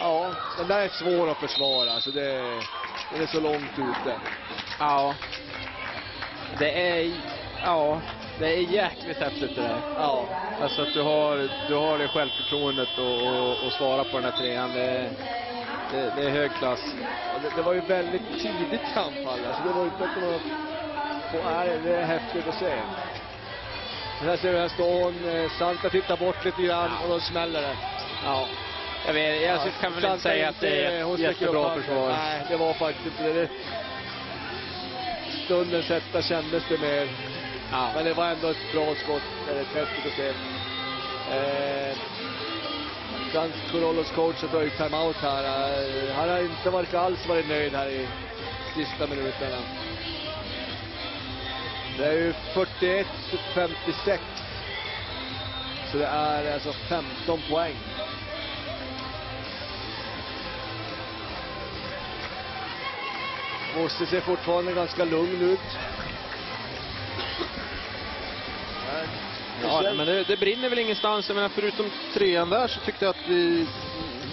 Ja, den där är svår att försvara. Så det, det är så långt ute. Ja. Det är... Ja, det är jäkligt häftigt det där. Ja. Alltså att du har, du har det självförtroendet och, och, och svara på den här trean. Det, det, det är hög klass. Det, det var ju väldigt tidigt framfall. Alltså det var ju inte något... Och är, det är häftigt att se. Här ser vi, här står hon. Santa tittar bort lite grann, ja. Och då smäller det. Ja. Jag vet, jag ja, kan väl inte säga att det är ett jättebra försvar. Nej, det var faktiskt det. Det stunden sätta kändes det mer. Ja. Men det var ändå ett bra skott. Det är häftigt att se. Eh, Santa Corolos coach har dragit timeout här. Han har inte varit alls varit nöjd här i sista minuterna. Det är ju fyrtioett femtiosex. Så det är alltså femton poäng. Måste se fortfarande ganska lugn ut. Ja, men det, det brinner väl ingenstans. Jag menar, förutom trean där så tyckte jag att vi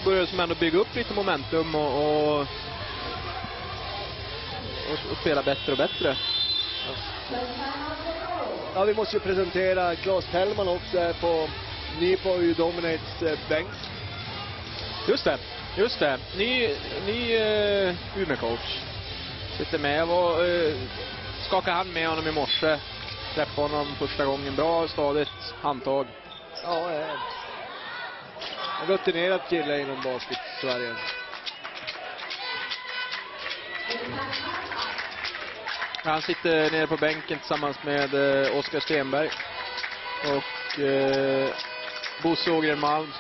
började som ändå bygga upp lite momentum och, och, och, och spela bättre och bättre. Ja, vi måste ju presentera Claes Hellman också på ny på U-Dominates bänk. Just det, just det. Ny, ny uh, U M E-coach. Sitter med. Jag var, uh, skakade hand med honom i morse. Träffade honom första gången. Bra, stadigt handtag. Ja, eh. en rutinerad kille inom basket i Sverige. Han sitter nere på bänken tillsammans med eh, Oskar Stenberg och eh, Bosse Ågren, Malms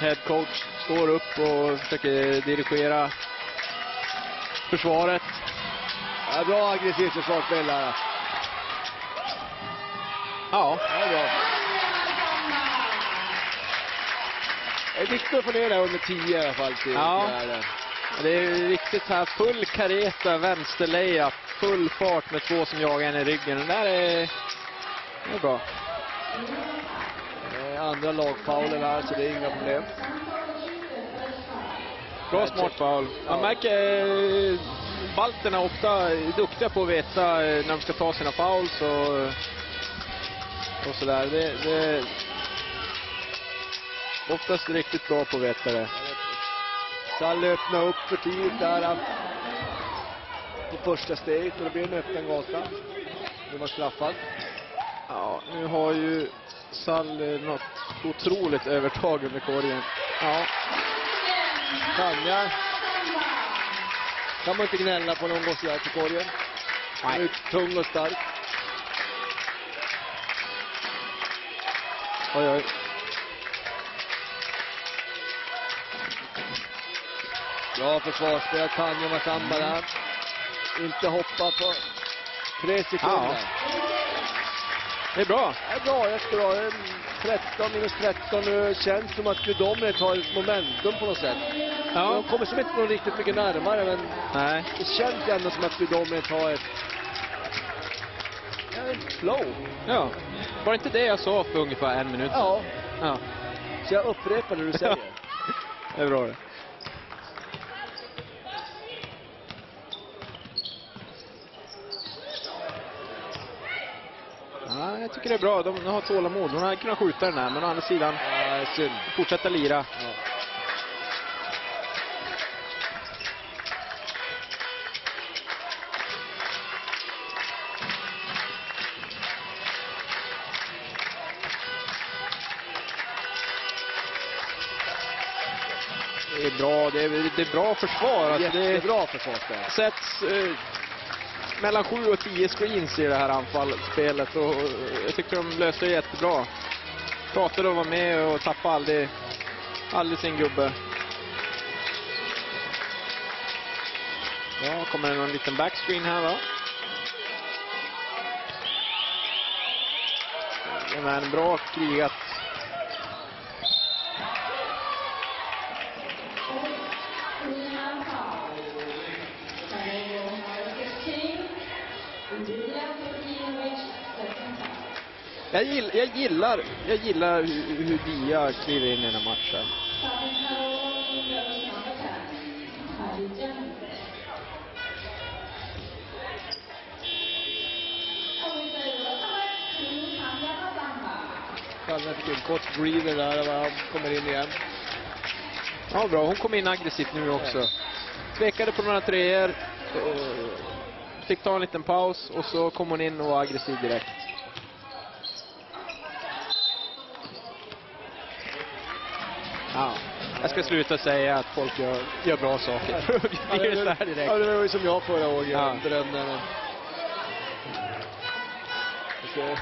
head coach, står upp och försöker dirigera försvaret. Ja, bra aggressivt försvarsspel här. Ja, ja, bra. Det är viktigt att få ner det här under tio i alla fall. Till ja. Det är riktigt här, full kareta, vänster layup, full fart med två som jagar en i ryggen. Den där är, det är bra. Det är andra lagfaulen här, så det är inga problem. Bra, smart foul. Man ja. märker eh, balterna ofta är duktiga på att veta eh, när de ska ta sina fouls och, och sådär. Det, det, oftast är riktigt bra på att veta det. Sall öppnar upp för tid där på första steget och det blir en öppen gata. Det var straffad. Ja, nu har ju Sall något otroligt övertag under korgen. Ja. Tanja. Kan man inte gnälla på någon gång så här till korgen. Nej. Tung och stark. Oj, oj. Ja, försvarsspel. Tanja Masamba där. Inte hoppa på tre sekunder. Ja. Det är bra. Det är bra, jag tror det är tretton minus tretton. Nu känns som att Udominate har ett momentum på något sätt. Ja. De kommer som inte någon riktigt mycket närmare, men nej. Det känns ändå som att Udominate har ett en flow. Ja. Var det inte det jag sa för ungefär en minut? Ja. ja. Så jag upprepar det du säger. Ja. Det är bra det. Ja, jag tycker det är bra. De har tålamod. Hon har kunnat skjuta den här, men å andra sidan ja, fortsätta lira. Ja. Det är bra. Det är, det är bra försvar. Alltså, det är bra försvar. Sätts... Uh, mellan sju och tio screens i det här anfallsspelet och jag tycker de löste det jättebra. Pratade och var med och tappade aldrig, aldrig sin gubbe. Ja, kommer det någon liten backscreen här då. Det var en bra krigat. Jag gillar, jag gillar, jag gillar hur, hur Dia kliver in i den här matchen. Kort breather där, han kommer in igen. Ja, bra. Hon kommer in aggressivt nu också. Tvekade på några treor. Fick ta en liten paus och så kom hon in och var aggressiv direkt. Ja. Jag ska sluta säga att folk gör, gör bra saker. Ja, det, är väl, direkt. Ja, det var ju som jag förra året. Ja. Drömde. Okay.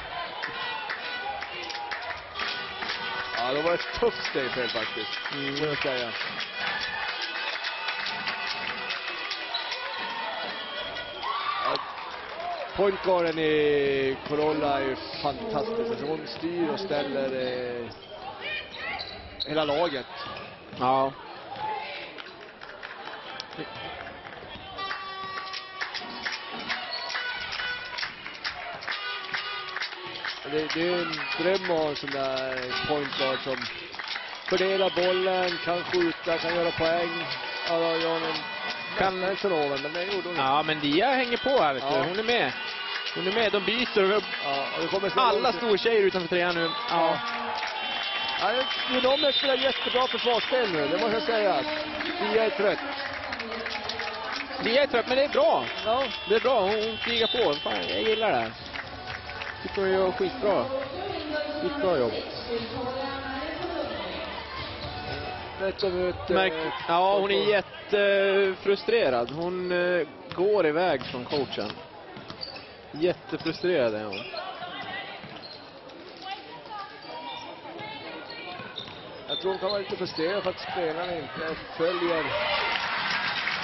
Ja, det var ett tufft steg för faktiskt. Mm. Det ska jag. Pointgården i Corolla är ju fantastisk. Hon styr och ställer eh, hela laget. Ja. Det, det är en dröm av en sån där pointguard som fördelar bollen, kan skjuta, kan göra poäng. Alltså, gör en, kan en förloven, men det gjorde hon. Ja, men Dia hänger på här, vet du. Ja. Hon är med. Hon är med, de byter. Ja, och det kommer alla stortjejer utanför trean nu. Ja. Ja. Ja, de spelar jättebra försvarsspel nu, det måste jag säga. Dia är trött. Dia är trött, men det är bra. Ja. Det är bra, hon krigar på. Fan, jag gillar det. Tycker hon gör skitbra. Skitbra jobb. Märk, ja, hon är jättefrustrerad. Hon uh, går iväg från coachen. Jättefrustrerad är hon. Jag tror hon kan vara lite frustrerad för att spelarna inte följer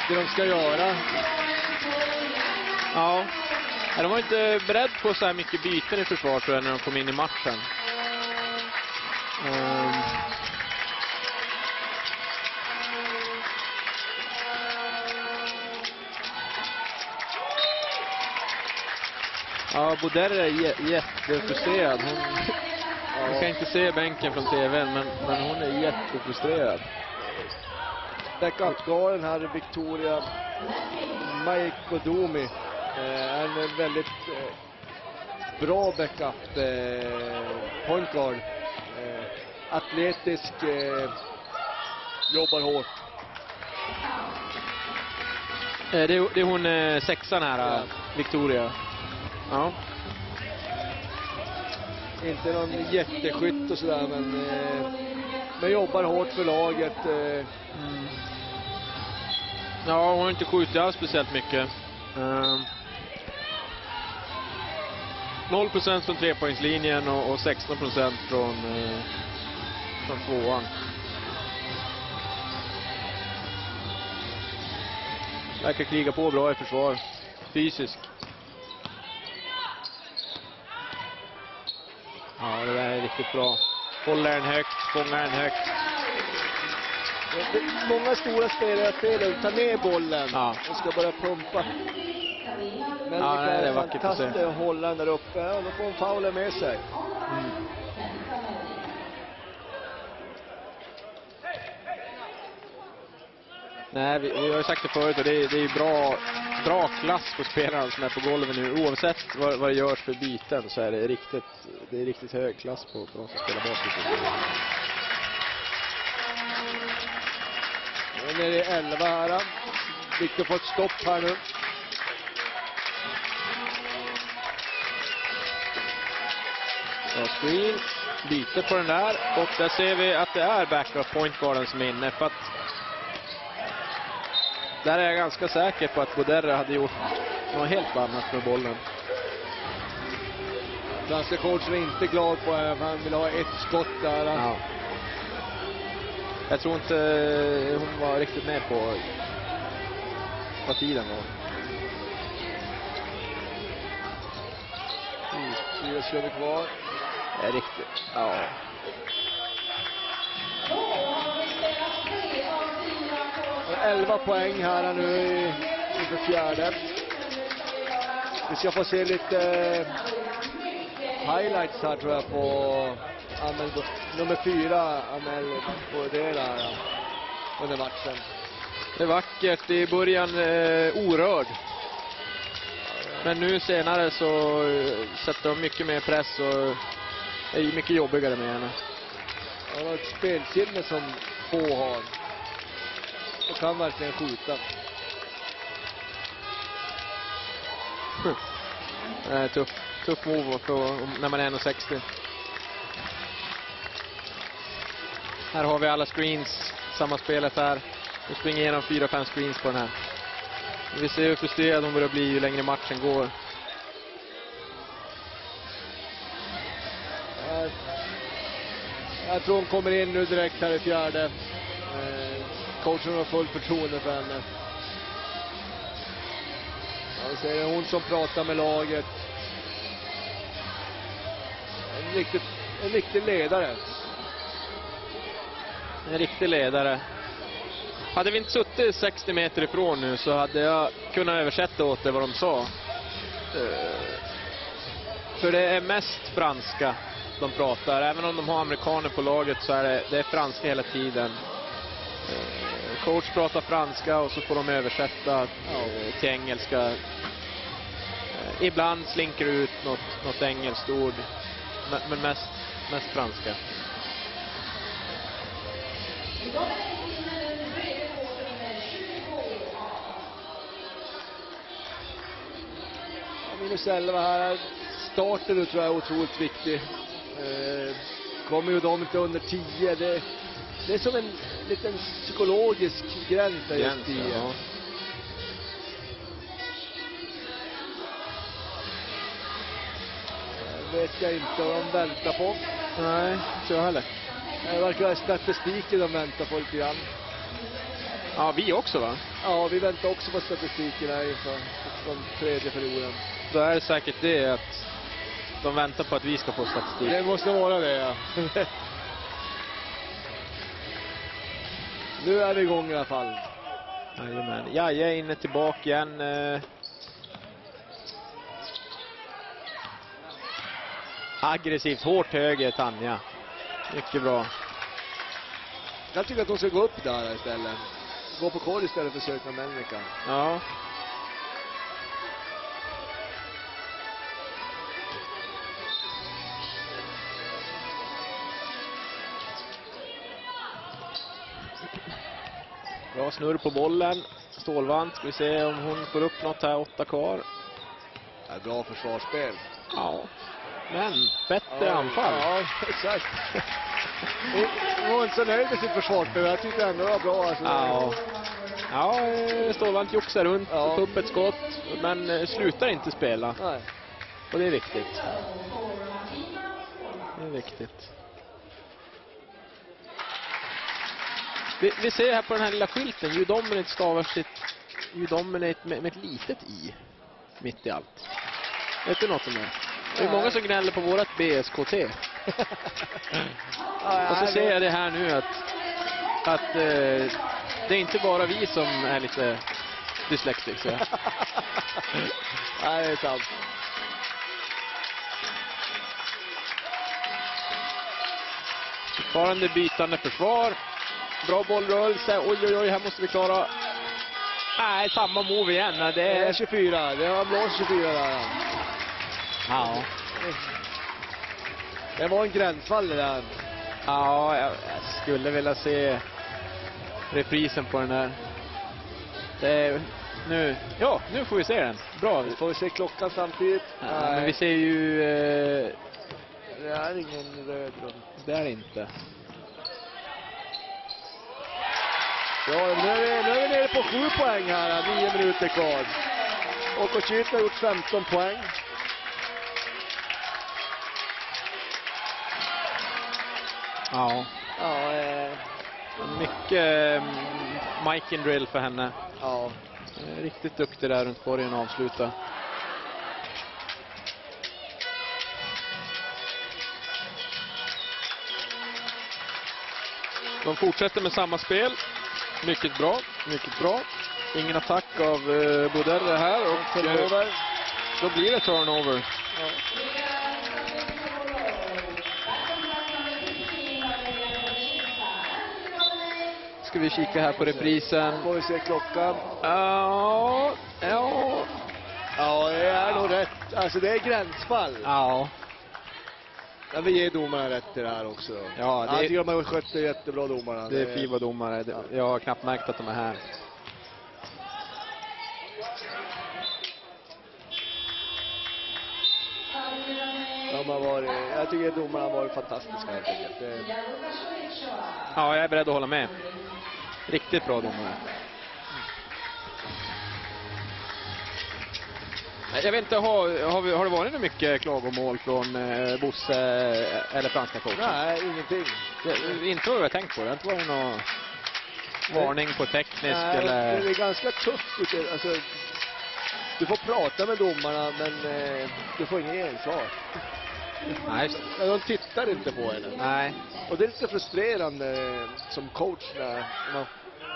det de ska göra. Ja. De var inte beredd på så här mycket byten i försvar, tror jag, när de kom in i matchen. Um. Ja, Bouderra är jä- jättefrustrerad. Hon... Ja. Man kan inte se bänken från tvn, men, men hon är jättefrustrerad. Backup-garen här, Victoria Maikodomi. Eh, en väldigt eh, bra backup eh, point guard. Eh, atletisk, eh, jobbar hårt. Eh, det, det är hon eh, sexan här, ja. Victoria. Ja. Inte någon jätteskytt och sådär, men, eh, men jobbar hårt för laget. Eh. Mm. Ja, hon har inte skjutit alls speciellt mycket. Eh. noll procent från trepoängslinjen och, och sexton procent från, eh, från tvåan. Verkar kriga på bra i försvar. Fysisk. Ja, det där är riktigt bra. Håller den högt, fångar den högt. Många stora spelare spelar, tar ner bollen, ja, och ska bara pumpa. Men ja, det, nej, det är fantastiskt att hålla den där uppe. Ja, då får hon faulen med sig. Mm. Nej, vi, vi har ju sagt det förut, och det är, det är bra, bra klass på spelarna som är på golvet nu. Oavsett vad, vad det görs för byten, så är det riktigt, det är riktigt hög klass på, på de som spelar bakåt. Nu är det elva här. Viktor får ett stopp här nu. Screen, byter på den där, och där ser vi att det är backup pointguarden som är inne, för att där är jag ganska säker på att Bouderra hade gjort något helt annat med bollen. Franska coach är inte glad på det, han vill ha ett skott där. Ja. Jag tror inte hon var riktigt med på vad tiden var. Jag kör vi kvar. Det är riktigt. Ja. elva poäng här nu i, i det fjärde. Vi ska få se lite highlights här tror jag på Amel, nummer fyra, Amel Bouderra under matchen. Det är vackert, i början eh, orörd. Men nu senare så sätter de mycket mer press och är mycket jobbigare med henne. Hon har ett spelsinne som få har. Och kan verkligen skjuta. Nej, tuff, tuff move för, när man är en sextio. Här har vi alla screens, samma spelet här. Nu springer igenom fyra fem screens på den här. Vi ser hur frustrerad hon börjar bli ju längre matchen går. Jag, jag tror hon kommer in nu direkt här i fjärde. Eh, coachen har fullt förtroende för henne. Ja, så är det hon som pratar med laget. En riktig, en riktig ledare. En riktig ledare. Hade vi inte suttit sextio meter ifrån nu så hade jag kunnat översätta åt det vad de sa. För det är mest franska de pratar. Även om de har amerikaner på laget så är det, det är franska hela tiden. Coach pratar franska och så får de översätta till engelska. Ibland slinker ut något, något engelskt ord. Men mest, mest franska. Minus elva här. Starten nu tror jag är otroligt viktig. Eh, kommer ju de inte under tio. Det, det är som en liten psykologisk gräns där just tio. Ja. Det vet jag inte vad de väntar på. Nej, inte jag heller. Det verkar vara statistiken de väntar på lite grann. Ja, vi också va? Ja, vi väntar också på statistiken här inför den tredje perioden. Då är det säkert det att de väntar på att vi ska få statistik. Det måste vara det, ja. Nu är det igång i alla fall. Jajamän. Jaja är inne tillbaka igen. Aggressivt, hårt höger Tanja. Mycket bra. Jag tycker att de ska gå upp där istället. Gå på kål istället för Zenta Melnika. Ja. Bra snurr på bollen. Stålvall, ska vi se om hon får upp något här. Åtta kvar. Det är bra försvarsspel. Ja. Men bättre oh, anfall. Ja, exakt. Hon var inte så nöjd med sitt försvarsspel. Jag tyckte ändå det var bra. Alltså. Ja, ja Stålvall joxar runt och ja. Får upp ett skott. Men slutar inte spela. Nej. Och det är viktigt. Det är viktigt. Vi, vi ser här på den här lilla skylten. UDOMINATE stavar sitt UDOMINATE med, med ett litet i. Mitt i allt. Vet du något om det? Det är många som gnäller på vårat B S K T. Och så ser jag det här nu att, att eh, det är inte bara vi som är lite dyslektiska. Nej, det är sant. Fortfarande bytande försvar. Bra bollrörelse. Oj, oj, oj, här måste vi klara. Nej, samma move igen. Det är tjugofyra. Det var blå tjugofyra där. Ja. Det var en gränsfall där. Ja, jag skulle vilja se reprisen på den där. Det är nu. Ja, nu får vi se den. Bra. Vi får vi se klockan samtidigt. Ja, men vi ser ju... Eh... Det är ingen röd. Det är inte. Ja, nu är, vi, nu är vi nere på sju poäng här. nio minuter kvar. Okockyte har gjort femton poäng. Ja. Ja, eh. Mycket eh, mic and drill för henne. Ja. Riktigt duktig där runt borgen och avsluta. De fortsätter med samma spel. Mycket bra, mycket bra. Ingen attack av eh, Bouderra här. Och, och, då blir det turnover. Ja. ska vi kika här på reprisen. Får vi se klockan? Ja, ja. Ja, det är nog rätt. Alltså det är gränsfall. Ja. Ja, vi ger domarna rätt till det här också. Ja, det tycker man skötte jättebra domarna. Det är FIBA domare. Ja. Jag har knappt märkt att de är här. De har varit, jag tycker att domarna har varit fantastiska. Det... Ja, jag är beredd att hålla med. Riktigt bra domare. Jag vet inte, har, har, vi, har det varit mycket klagomål från eh, Bosse eller franska coachen? Nej, ingenting. Det, inte vad jag tänkt på. Det inte var det någon varning på teknisk? Nej, eller... det är ganska tufft. Alltså, du får prata med domarna, men eh, du får ingen gensvar. Nej. De tittar inte på henne. Nej. Och det är lite frustrerande som coach när man,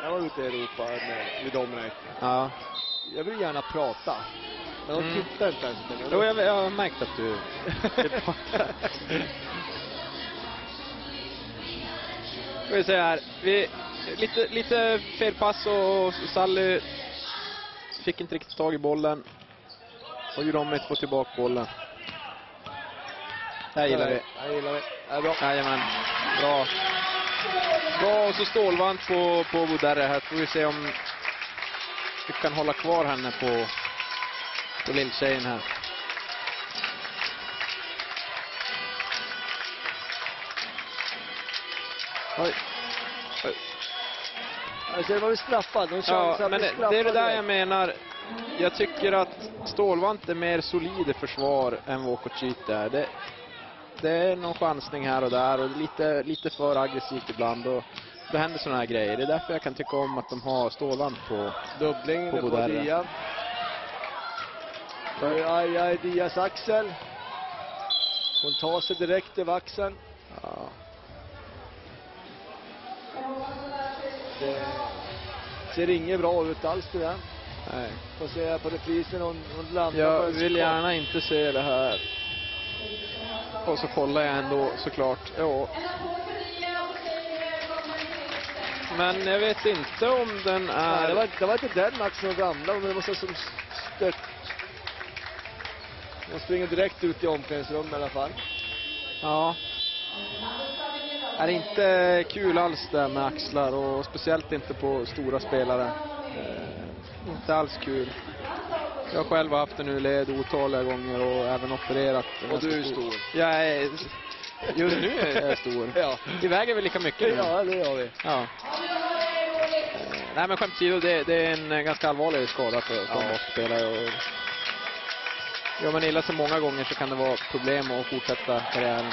när man är ute i Europa med, med domarna. Ja. Jag vill gärna prata. Men de tittar inte ens. Jo, jag, jag har märkt att du... Ska vi se här. Vi, lite, lite fel pass och Sally fick inte riktigt tag i bollen. Och Judomic får tillbaka bollen. Det här gillar vi. Det gillar vi. Det är bra. Jajamän. Bra. Bra, och så Stålvall på, på Bouderra här. Får vi se om vi kan hålla kvar henne på... på lilltjejen här. Oj. Oj. Alltså det var ju straffad. De ja, men det, det är det där jag menar. Jag tycker att Stålvant är mer solid i försvar än Okockyte är. Det, det är någon chansning här och där. Och lite, lite för aggressivt ibland. Och det händer såna här grejer. Det är därför jag kan tycka om att de har Stålvant på Dubbling på Bouderra. Aj, aj, Dias axel. Hon tar sig direkt till axeln. Ja. Det ser inget bra ut alls det där. Nej. Och ser jag på reprisen, hon, hon landar. Jag vill gärna inte se det här. Och så kollar jag ändå såklart. Ja. Men jag vet inte om den är... Nej, det, var, det var inte den axeln hon ramlade, men det var så som stört. De springer direkt ut i omklädningsrummet i alla fall. Ja. Är det inte kul alls där med axlar, och speciellt inte på stora spelare. Eh, inte alls kul. Jag själv har haft det nu led otaliga gånger och även opererat. Och du är stor. stor. Jag är, just nu är jag stor. Ja. Vi väger väl lika mycket nu. Ja, det gör vi. Ja. Eh, nej, men skämt åsido, det, det är en ganska allvarlig skada för ja. spelare och... Ja, men illa så många gånger så kan det vara problem att fortsätta karriären.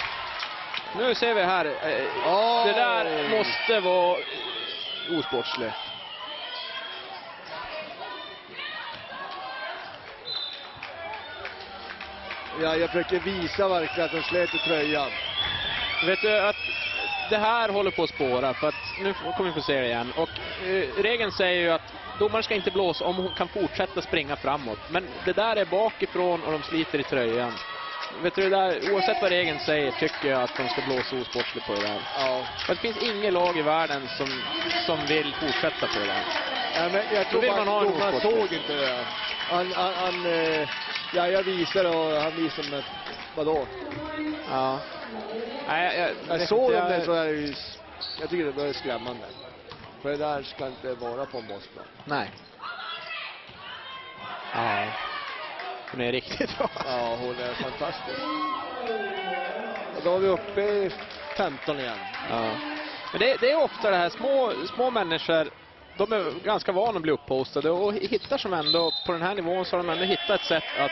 Nu ser vi här. Oh. Det där måste vara osportsligt. Ja, jag försöker visa verkligen att de slet i tröjan. Vet du att det här håller på att spåra, för att nu kommer vi få se det igen. Och eh, regeln säger ju att domaren ska inte blåsa om hon kan fortsätta springa framåt. Men det där är bakifrån och de sliter i tröjan. Vet du, det där, oavsett vad regeln säger tycker jag att de ska blåsa osportligt på det här. Ja. För det finns ingen lag i världen som, som vill fortsätta på det här. Ja, men jag tror man, man, man såg inte det. Han, han, han, ja, jag visar och han visar med vadå? Ja. Nej, jag, jag, jag såg jag... det så är ju, jag tycker det är skrämmande. För det där ska inte vara på Moskva. Nej. Nej. Hon är riktigt bra. Ja, hon är fantastisk. Och då är vi uppe i femton igen. Ja. Men det, det är ofta det här. Små, små människor, de är ganska vana att bli upppostade. Och hittar som ändå, på den här nivån så har de ändå hittat ett sätt att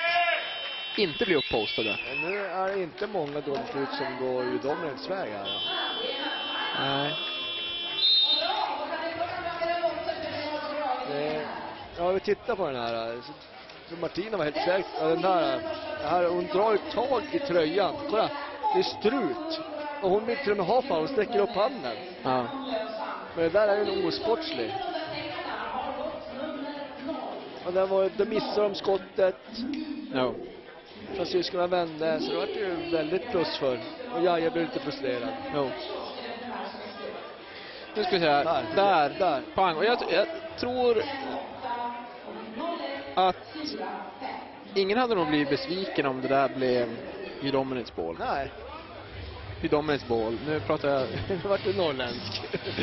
inte bli upppostade. Men nu är det inte många domslut som går ju domarens väg här. Ja. Nej. Ja, vi tittar på den här. Så Martina var helt säker. Ja, den där, den här, hon drar ju tag i tröjan. Kolla, det är strut. Och hon vill till och med ha fan, hon sträcker upp handen. Ja. Men det där är ju en osportslig. Och där var, då missade de skottet. Ja. Från syskorna vände, så det var ju väldigt plus för. Och jag, jag blev lite frustrerad. Ja. Nu ska vi se här. Där, där, där. Pang. Och jag, jag tror att ingen hade nog blivit besviken om det där blev UDOMINATEs boll. Nej. UDOMINATEs boll. Nu pratar jag... Nu vart du norrländsk. Jag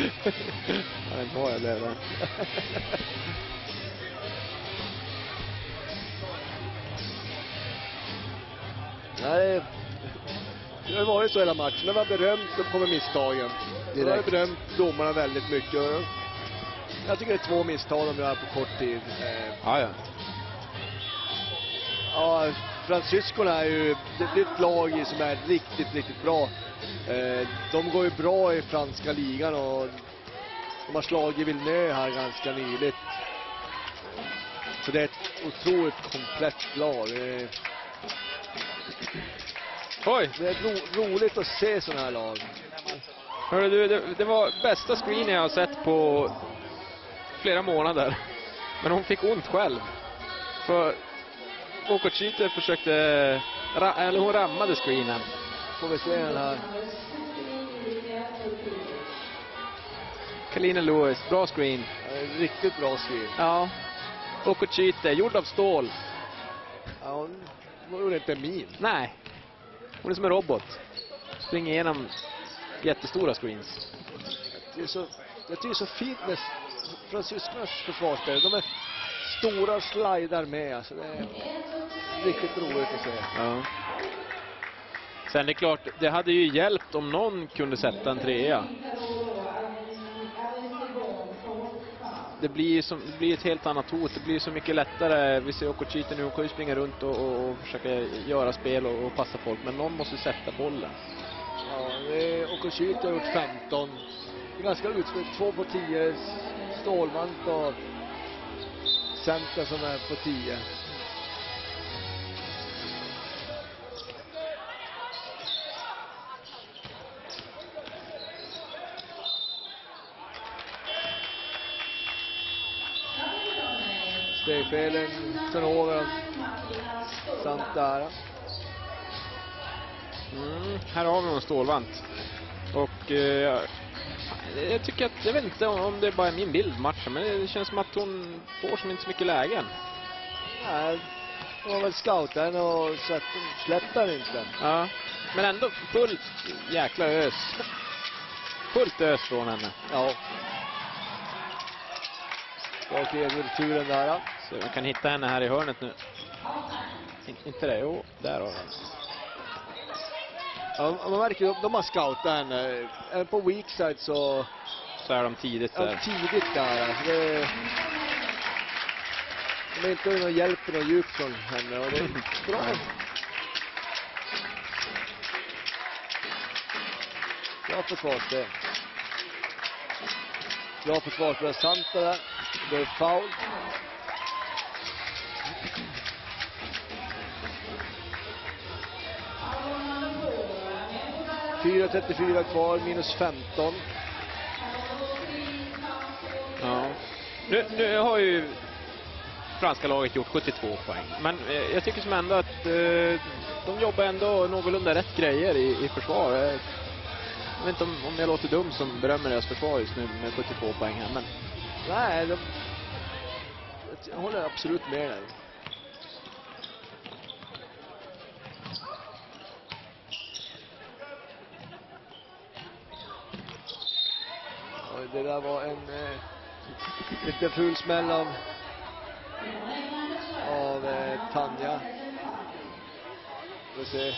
vet inte vad jag blev där. Nej, det har varit så hela matchen. Det var berömt, så kommer misstagen. Det har berömt domarna väldigt mycket. Jag tycker det är två misstag de gör på kort tid. Ja, ja. Ja, fransyskorna är ju ett lag som är riktigt, riktigt bra. De går ju bra i franska ligan och de har slagit Villeneuve här ganska nyligt. Så det är ett otroligt komplett lag. Oj. Det är ro roligt att se sådana här lag. Hörru du, det, det var bästa screen jag har sett på flera månader. Men hon fick ont själv. För Okockyte försökte, eller hon rammade screenen. Får vi se den här. Kalena Lewis, bra screen. Riktigt bra screen. Ja. Okockyte, gjord av stål. Ja, hon... Hon är inte min. Nej. Hon är som en robot. Springer igenom jättestora screens. Det är så, det är så fint med fransyskornas försvarsspel. De är stora och slidar med. Alltså det är riktigt roligt att se. Ja. Sen det är klart, det hade ju hjälpt om någon kunde sätta en trea. Det blir, som, det blir ett helt annat hot. Det blir så mycket lättare. Vi ser Okockyte nu. Hon kan ju springa runt och, och, och försöka göra spel och, och passa folk. Men någon måste sätta bollen. Ja, Okockyte har gjort femton. Det är ganska utspel. Två på tio. Stålman och Zenta som är på tio. Stegfelen, sen över Santara. Mm, här har vi någon stålvant. Och eh, jag tycker att, jag vet inte om det är bara min bild matchen, men det känns som att hon får som inte så mycket lägen. Nej, hon har väl scoutat och så att hon släpper inte. Ja, men ändå fullt jäkla ös. Fullt ös från henne. Ja. Och är turen där. Så man kan hitta henne här i hörnet nu. In, inte det, jo, där har hon. Ja, man märker att de har scoutat henne. Även på weakside så... Så är de tidigt där. Ja, tidigt där. Alltså det, de är inte någon hjälp och någon djup från henne. Och det är bra. Bra försvar det. Bra försvar för Zenta där. Det är foul. fyra trettiofyra kvar, minus femton. Ja. Nu, nu har ju franska laget gjort sjuttiotvå poäng. Men eh, jag tycker som ändå att eh, de jobbar ändå någorlunda rätt grejer i, i försvar. Jag vet inte om, om jag låter dum som berömmer deras försvar just nu med sjuttiotvå poäng här, men... Nej, de... jag håller absolut med där. Oj, det där var en eh, lite ful smäll av, av eh, Tanja. Vi får se.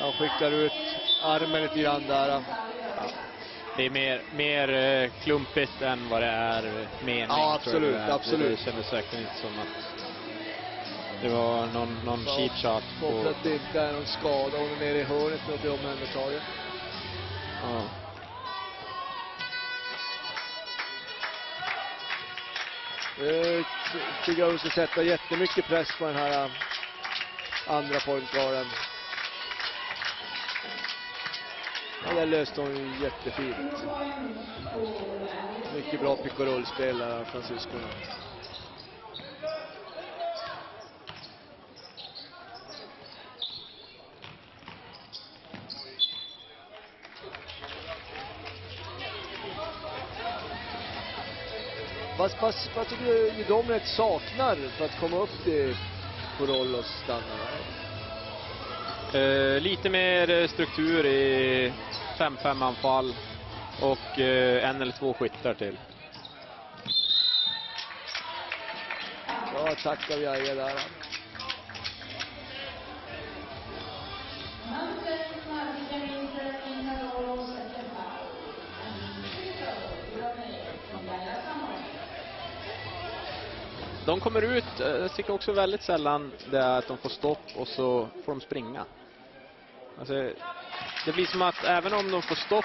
Han skickar ut armen lite grann där. Ja. Det är mer, mer klumpigt än vad det är mening. Ja, absolut, det absolut. Det kändes säkert inte som att det var någon, någon cheap shot. På att det inte är någon skada. Hon är nere i hörnet och det är omhändertaget. Ja. Jag tycker att vi ska sätta jättemycket press på den här andra pointgaren. Ja, det löste hon ju jättefint. Mycket bra pick och roll-spel där, fransyskorna. Fast, fast, vad tycker du UDOMINATE saknar för att komma upp till roll och stanna? Eh, lite mer struktur i fem fem anfall och eh, en eller två skyttar till. Ja, tackar vi är där. De kommer ut, jag tycker också väldigt sällan det är att de får stopp och så får de springa. Alltså, det blir som att även om de får stopp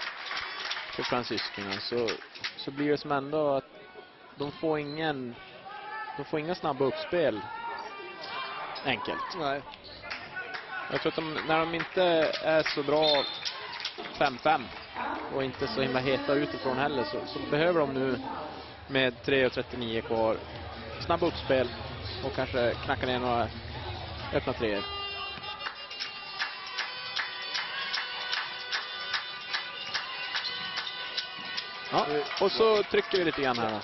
för fransyskorna så, så blir det som ändå att de får ingen, de får inga snabba uppspel enkelt. Nej. Jag tror att de, när de inte är så bra fem fem och inte så himla heta utifrån heller så, så behöver de nu med tre trettionio kvar snabba uppspel och kanske knacka ner några öppna treor. Ja, och så trycker vi lite grann här.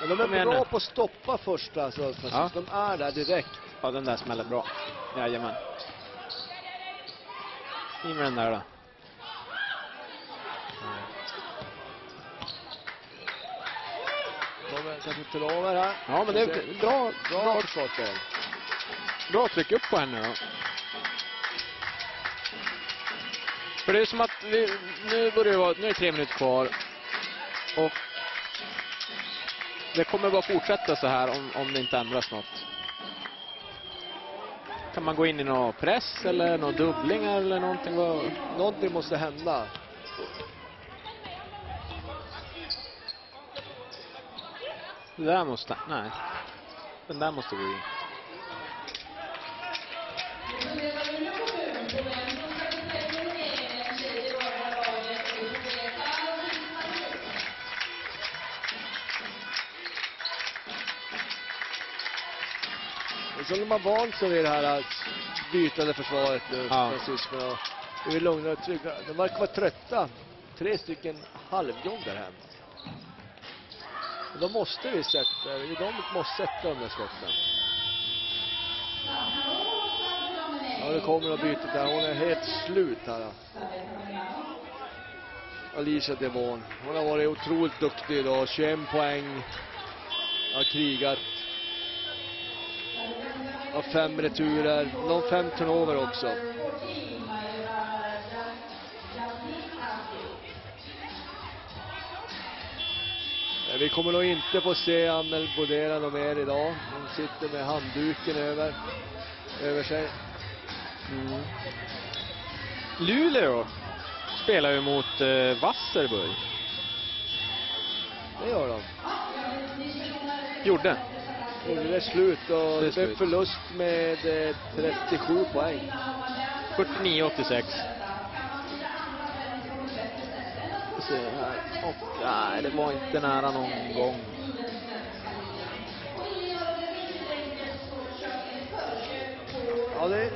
Ja, de är Kom bra på att stoppa första. Så, så ja. De är där direkt. Ja, den där smäller bra. Jajamän. I med den där då. Här. Ja, men det är bra, bra, bra tryck upp på henne då. För det är som att vi, nu börjar det vara, nu är tre minuter kvar och det kommer bara fortsätta så här om, om det inte ändras något. Kan man gå in i någon press eller någon dubbling eller någonting? Någonting måste hända. Den där måste, nej. Den där måste vi. Så de har vant sig vid det här att bytade försvaret nu. Ja. Det är lugna och trygga. De verkar vara trötta. Tre stycken halvjobb där hemma. Då måste vi sätta, de måste sätta de där skotten. Ja, det kommer att byta där. Hon är helt slut här. Alicia Devon. Hon har varit otroligt duktig idag. tjugoett poäng. Har krigat. Har fem returer. Någon fem turnover också. Vi kommer nog inte få se Amel Bouderra någon mer idag. Hon sitter med handduken över, över sig. Mm. Luleå spelar ju mot eh, Wasserburg. Det gör de. Gjorde. Gjorde det slut och det är slut. Förlust med eh, trettiosju poäng. fyrtionio åttiosex. Och, nej, det var inte nära någon gång. Ja, det är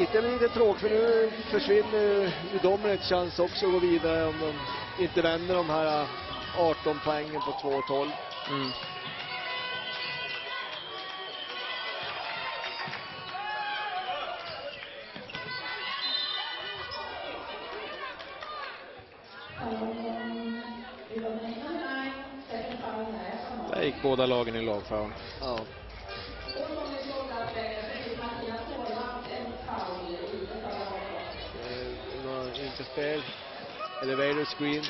lite, lite tråkigt. För nu försvinner UDOMINATE chans också att gå vidare om de inte vänder de här arton poängen på två tolv. Mm. Båda lagen i lagfrån. Ja. Interspel. Elevator screen.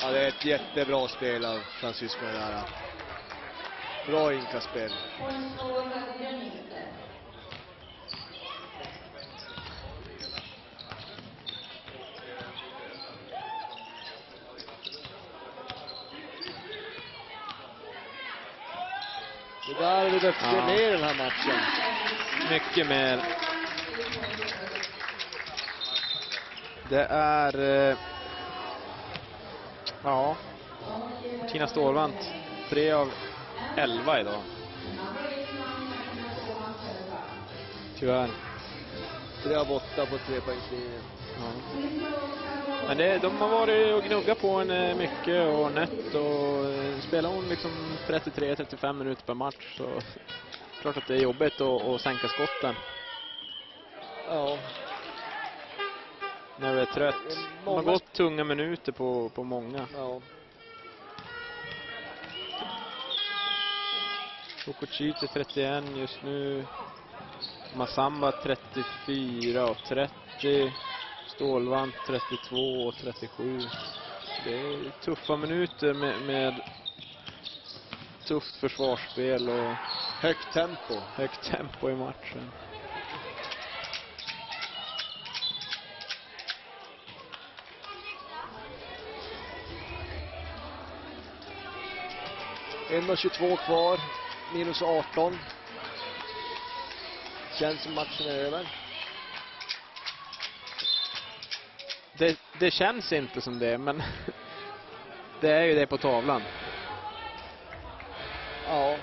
Ja, det är ett jättebra spel av fransyskorna där. Bra inkastspel. Där har vi behövt se ja. Mer den här matchen. Mycket mer. Det är... Eh, ja. Martina Stålvall. Tre av elva idag. Tyvärr. Tre av åtta på tre poängslinjen. Ja. Men det, de har varit och gnugga på en mycket och nett och spelar hon liksom trettiotre till trettiofem minuter per match, så klart att det är jobbigt att, att sänka skotten. Ja. När du är trött. Man har gått tunga minuter på, på många. Ja. Okockyte trettioen just nu. Masamba trettiofyra och trettio. Stålvall trettiotvå och trettiosju. Det är tuffa minuter med, med tufft försvarsspel och högt tempo. Högt tempo i matchen. en tjugotvå kvar. Minus arton. Känns som matchen är över. Det, det känns inte som det, men det är ju det på tavlan. Ja.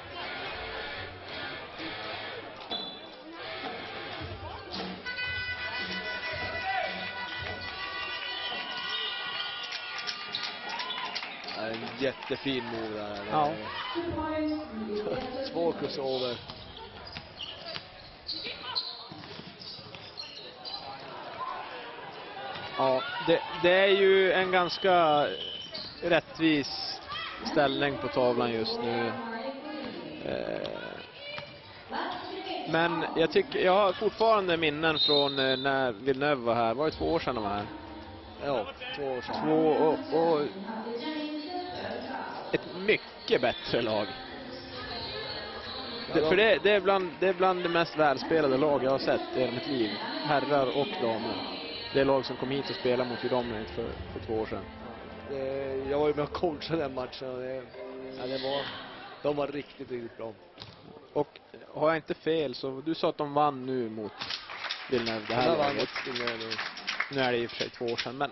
En jättefin move där. Ja. Två crossover. Ja, det, det är ju en ganska rättvis ställning på tavlan just nu. Men jag tycker, jag har fortfarande minnen från när Villeneuve var här. Var det två år sedan de var här? Ja, två år sedan. Två och, och ett mycket bättre lag. Det, för det, det, är bland, det är bland de mest välspelade lag jag har sett i mitt liv. Herrar och damer. Det är lag som kom hit och spelade mot UDOMINATE för, för två år sedan. Det, jag var ju med och coachade den matchen. Och det, ja, det var, de var riktigt, riktigt bra. Och har jag inte fel så, du sa att de vann nu mot Villeneuve. Det här laget. Nu är det i och för sig två år sedan. Men,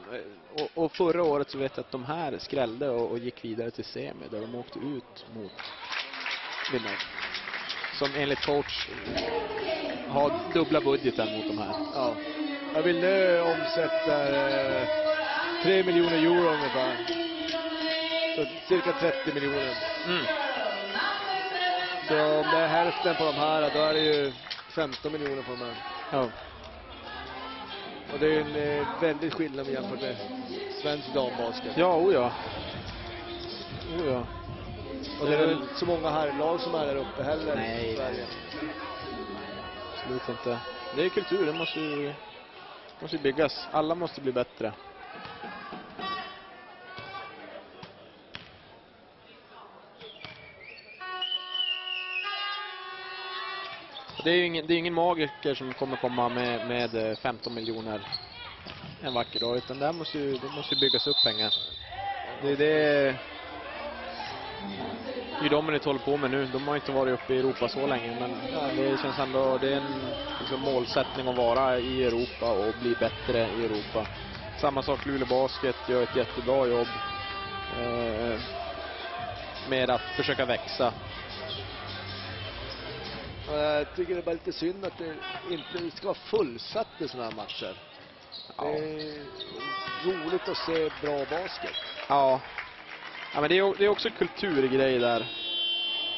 och, och förra året så vet jag att de här skrällde och, och gick vidare till semi. Där de åkte ut mot Villeneuve. Som enligt coach har dubbla budgeten mot de här. Ja. Jag vill nu omsätta eh, tre miljoner euro ungefär. Så cirka trettio miljoner. Mm. Så om det är hälften på de här, då är det ju femton miljoner på de här. Ja. Och det är ju en eh, väldigt skillnad jämfört med svensk dambasket. Ja, oja. Oja. Och det är väl så många herrlag som är där uppe heller. Nej. I Sverige. Absolut inte. Det är kultur, det måste ju... måste byggas. Alla måste bli bättre. Det är ju ingen, det är ingen magiker som kommer komma med, med femton miljoner en vacker dag. Utan det här måste ju, det måste byggas upp pengar. Det är det UDOMINATE håller på med nu. De har inte varit uppe i Europa så länge, men det känns ändå, det är en liksom, målsättning att vara i Europa och bli bättre i Europa. Samma sak Luleå basket gör ett jättebra jobb eh, med att försöka växa. Jag tycker det är bara lite synd att det inte ska vara fullsatt i sådana här matcher. Ja. Det är roligt att se bra basket. Ja. Ja, men det är, det är också kulturgrej där.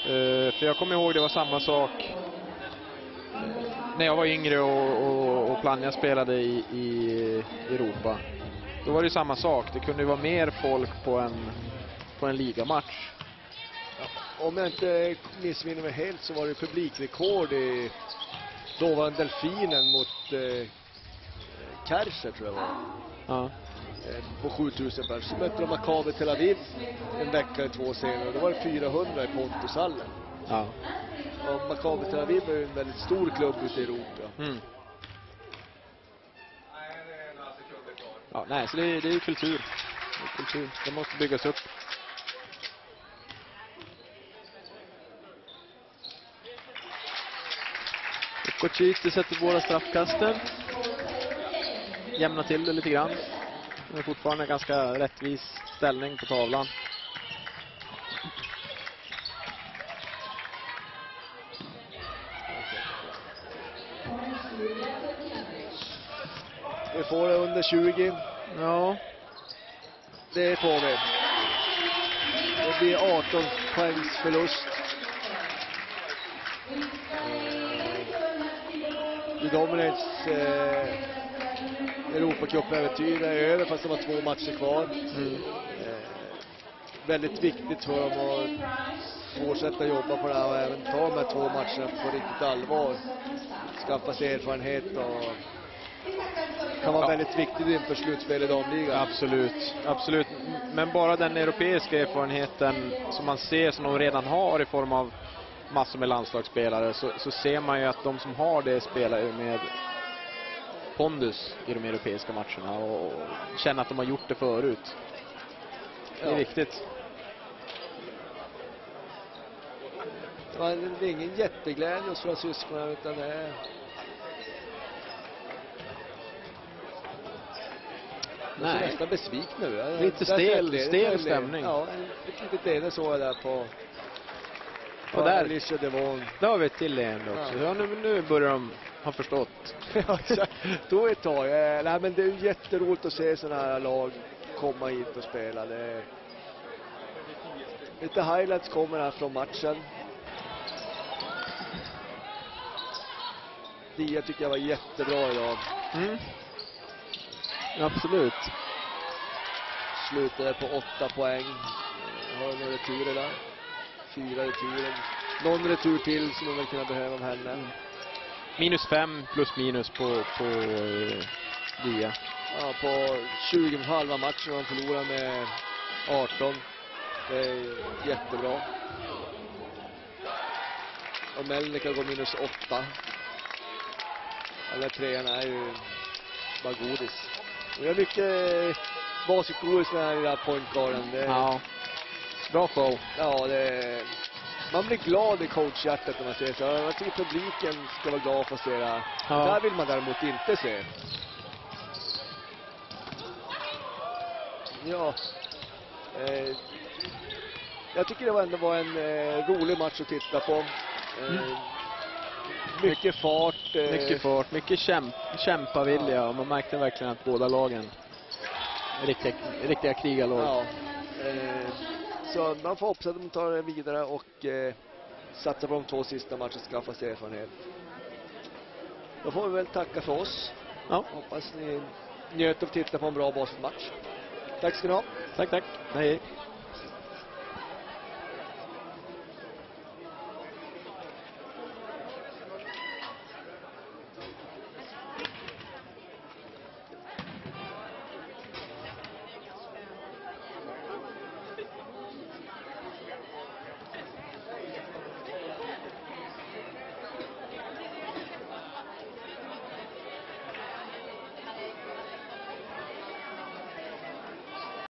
Uh, för jag kommer ihåg det var samma sak när jag var yngre och, och, och Planja spelade i, i Europa. Då var det samma sak. Det kunde ju vara mer folk på en, på en ligamatch. Ja, om jag inte missminner mig helt så var det publikrekord i då var delfinen mot eh, Kärser tror jag var. Ja. På sjutusen pers. Så mötte de Maccabi Tel Aviv en vecka eller två senare. Då var det fyrahundra i Pontushallen. Ja. Och Maccabi Tel Aviv är ju en väldigt stor klubb ute i Europa. Mm. Ja, nej, så det är, det är kultur. Det är kultur. Det måste byggas upp. Okockyte sätter våra straffkasten. Jämna till det lite grann. Det är fortfarande en ganska rättvis ställning på tavlan. Vi får det under tjugo. Ja. det får vi. Det blir arton poängs förlust. UDOMINATEs eh, Europacup-äventyr är över, fast det var två matcher kvar. Mm. Eh, väldigt viktigt för dem att fortsätta jobba på det här och även ta de här två matcherna på riktigt allvar. Skaffa sig erfarenhet och kan vara ja. väldigt viktigt inför slutspel i damligan. Absolut, absolut. Men bara den europeiska erfarenheten som man ser, som de redan har i form av massor med landslagsspelare, så, så ser man ju att de som har det spelar med pondus i de europeiska matcherna och, och känner att de har gjort det förut. Det är ja. viktigt. Det är ingen jätteglädje hos våra syskon, utan det är... Nej. Jag är nästan besvikt nu. Lite stel, stel stämning. Ja, lite del så jag där på... Och där, Alicia Devon. Där har vi till igen också. Ja. Ja, nu, nu börjar de ha förstått. Då är tag. Nej, men det är jätteroligt att se sådana här lag komma hit och spela. Det... Lite highlights kommer här från matchen. Dia tycker jag var jättebra idag. Mm. Absolut. Slutade på åtta poäng. Har en retur där. Fyra returer. Någon retur till som de väl kunna behöva av henne. Minus fem plus minus på, på eh, Dia. Ja, på tjugo halva matcher har de förlorat med arton. Det är jättebra. Och Melnika går minus åtta. Alla trearna är ju bara godis. Och jag har mycket basikgodis här i den här pointgarden. Det är... Ja. Bra show. Ja, det... Man blir glad i coachhjärtat när man ser så. Jag tycker publiken ska vara glad för att se det. Ja. Det här vill man däremot inte se. Ja. Eh, jag tycker det var ändå var en eh, rolig match att titta på. Eh, mm. Mycket fart. Eh, mycket fart, mycket kämp kämpavilja. Ja. Man märkte verkligen att båda lagen riktiga, riktiga krigarlag. Ja. Eh, Så man får hoppas att de tar det vidare och eh, satsar på de två sista matcherna och skaffar sig erfarenhet. Då får vi väl tacka för oss. Ja. Hoppas ni njöt och tittar på en bra basketmatch. Tack ska ni ha. Tack, tack. Hej.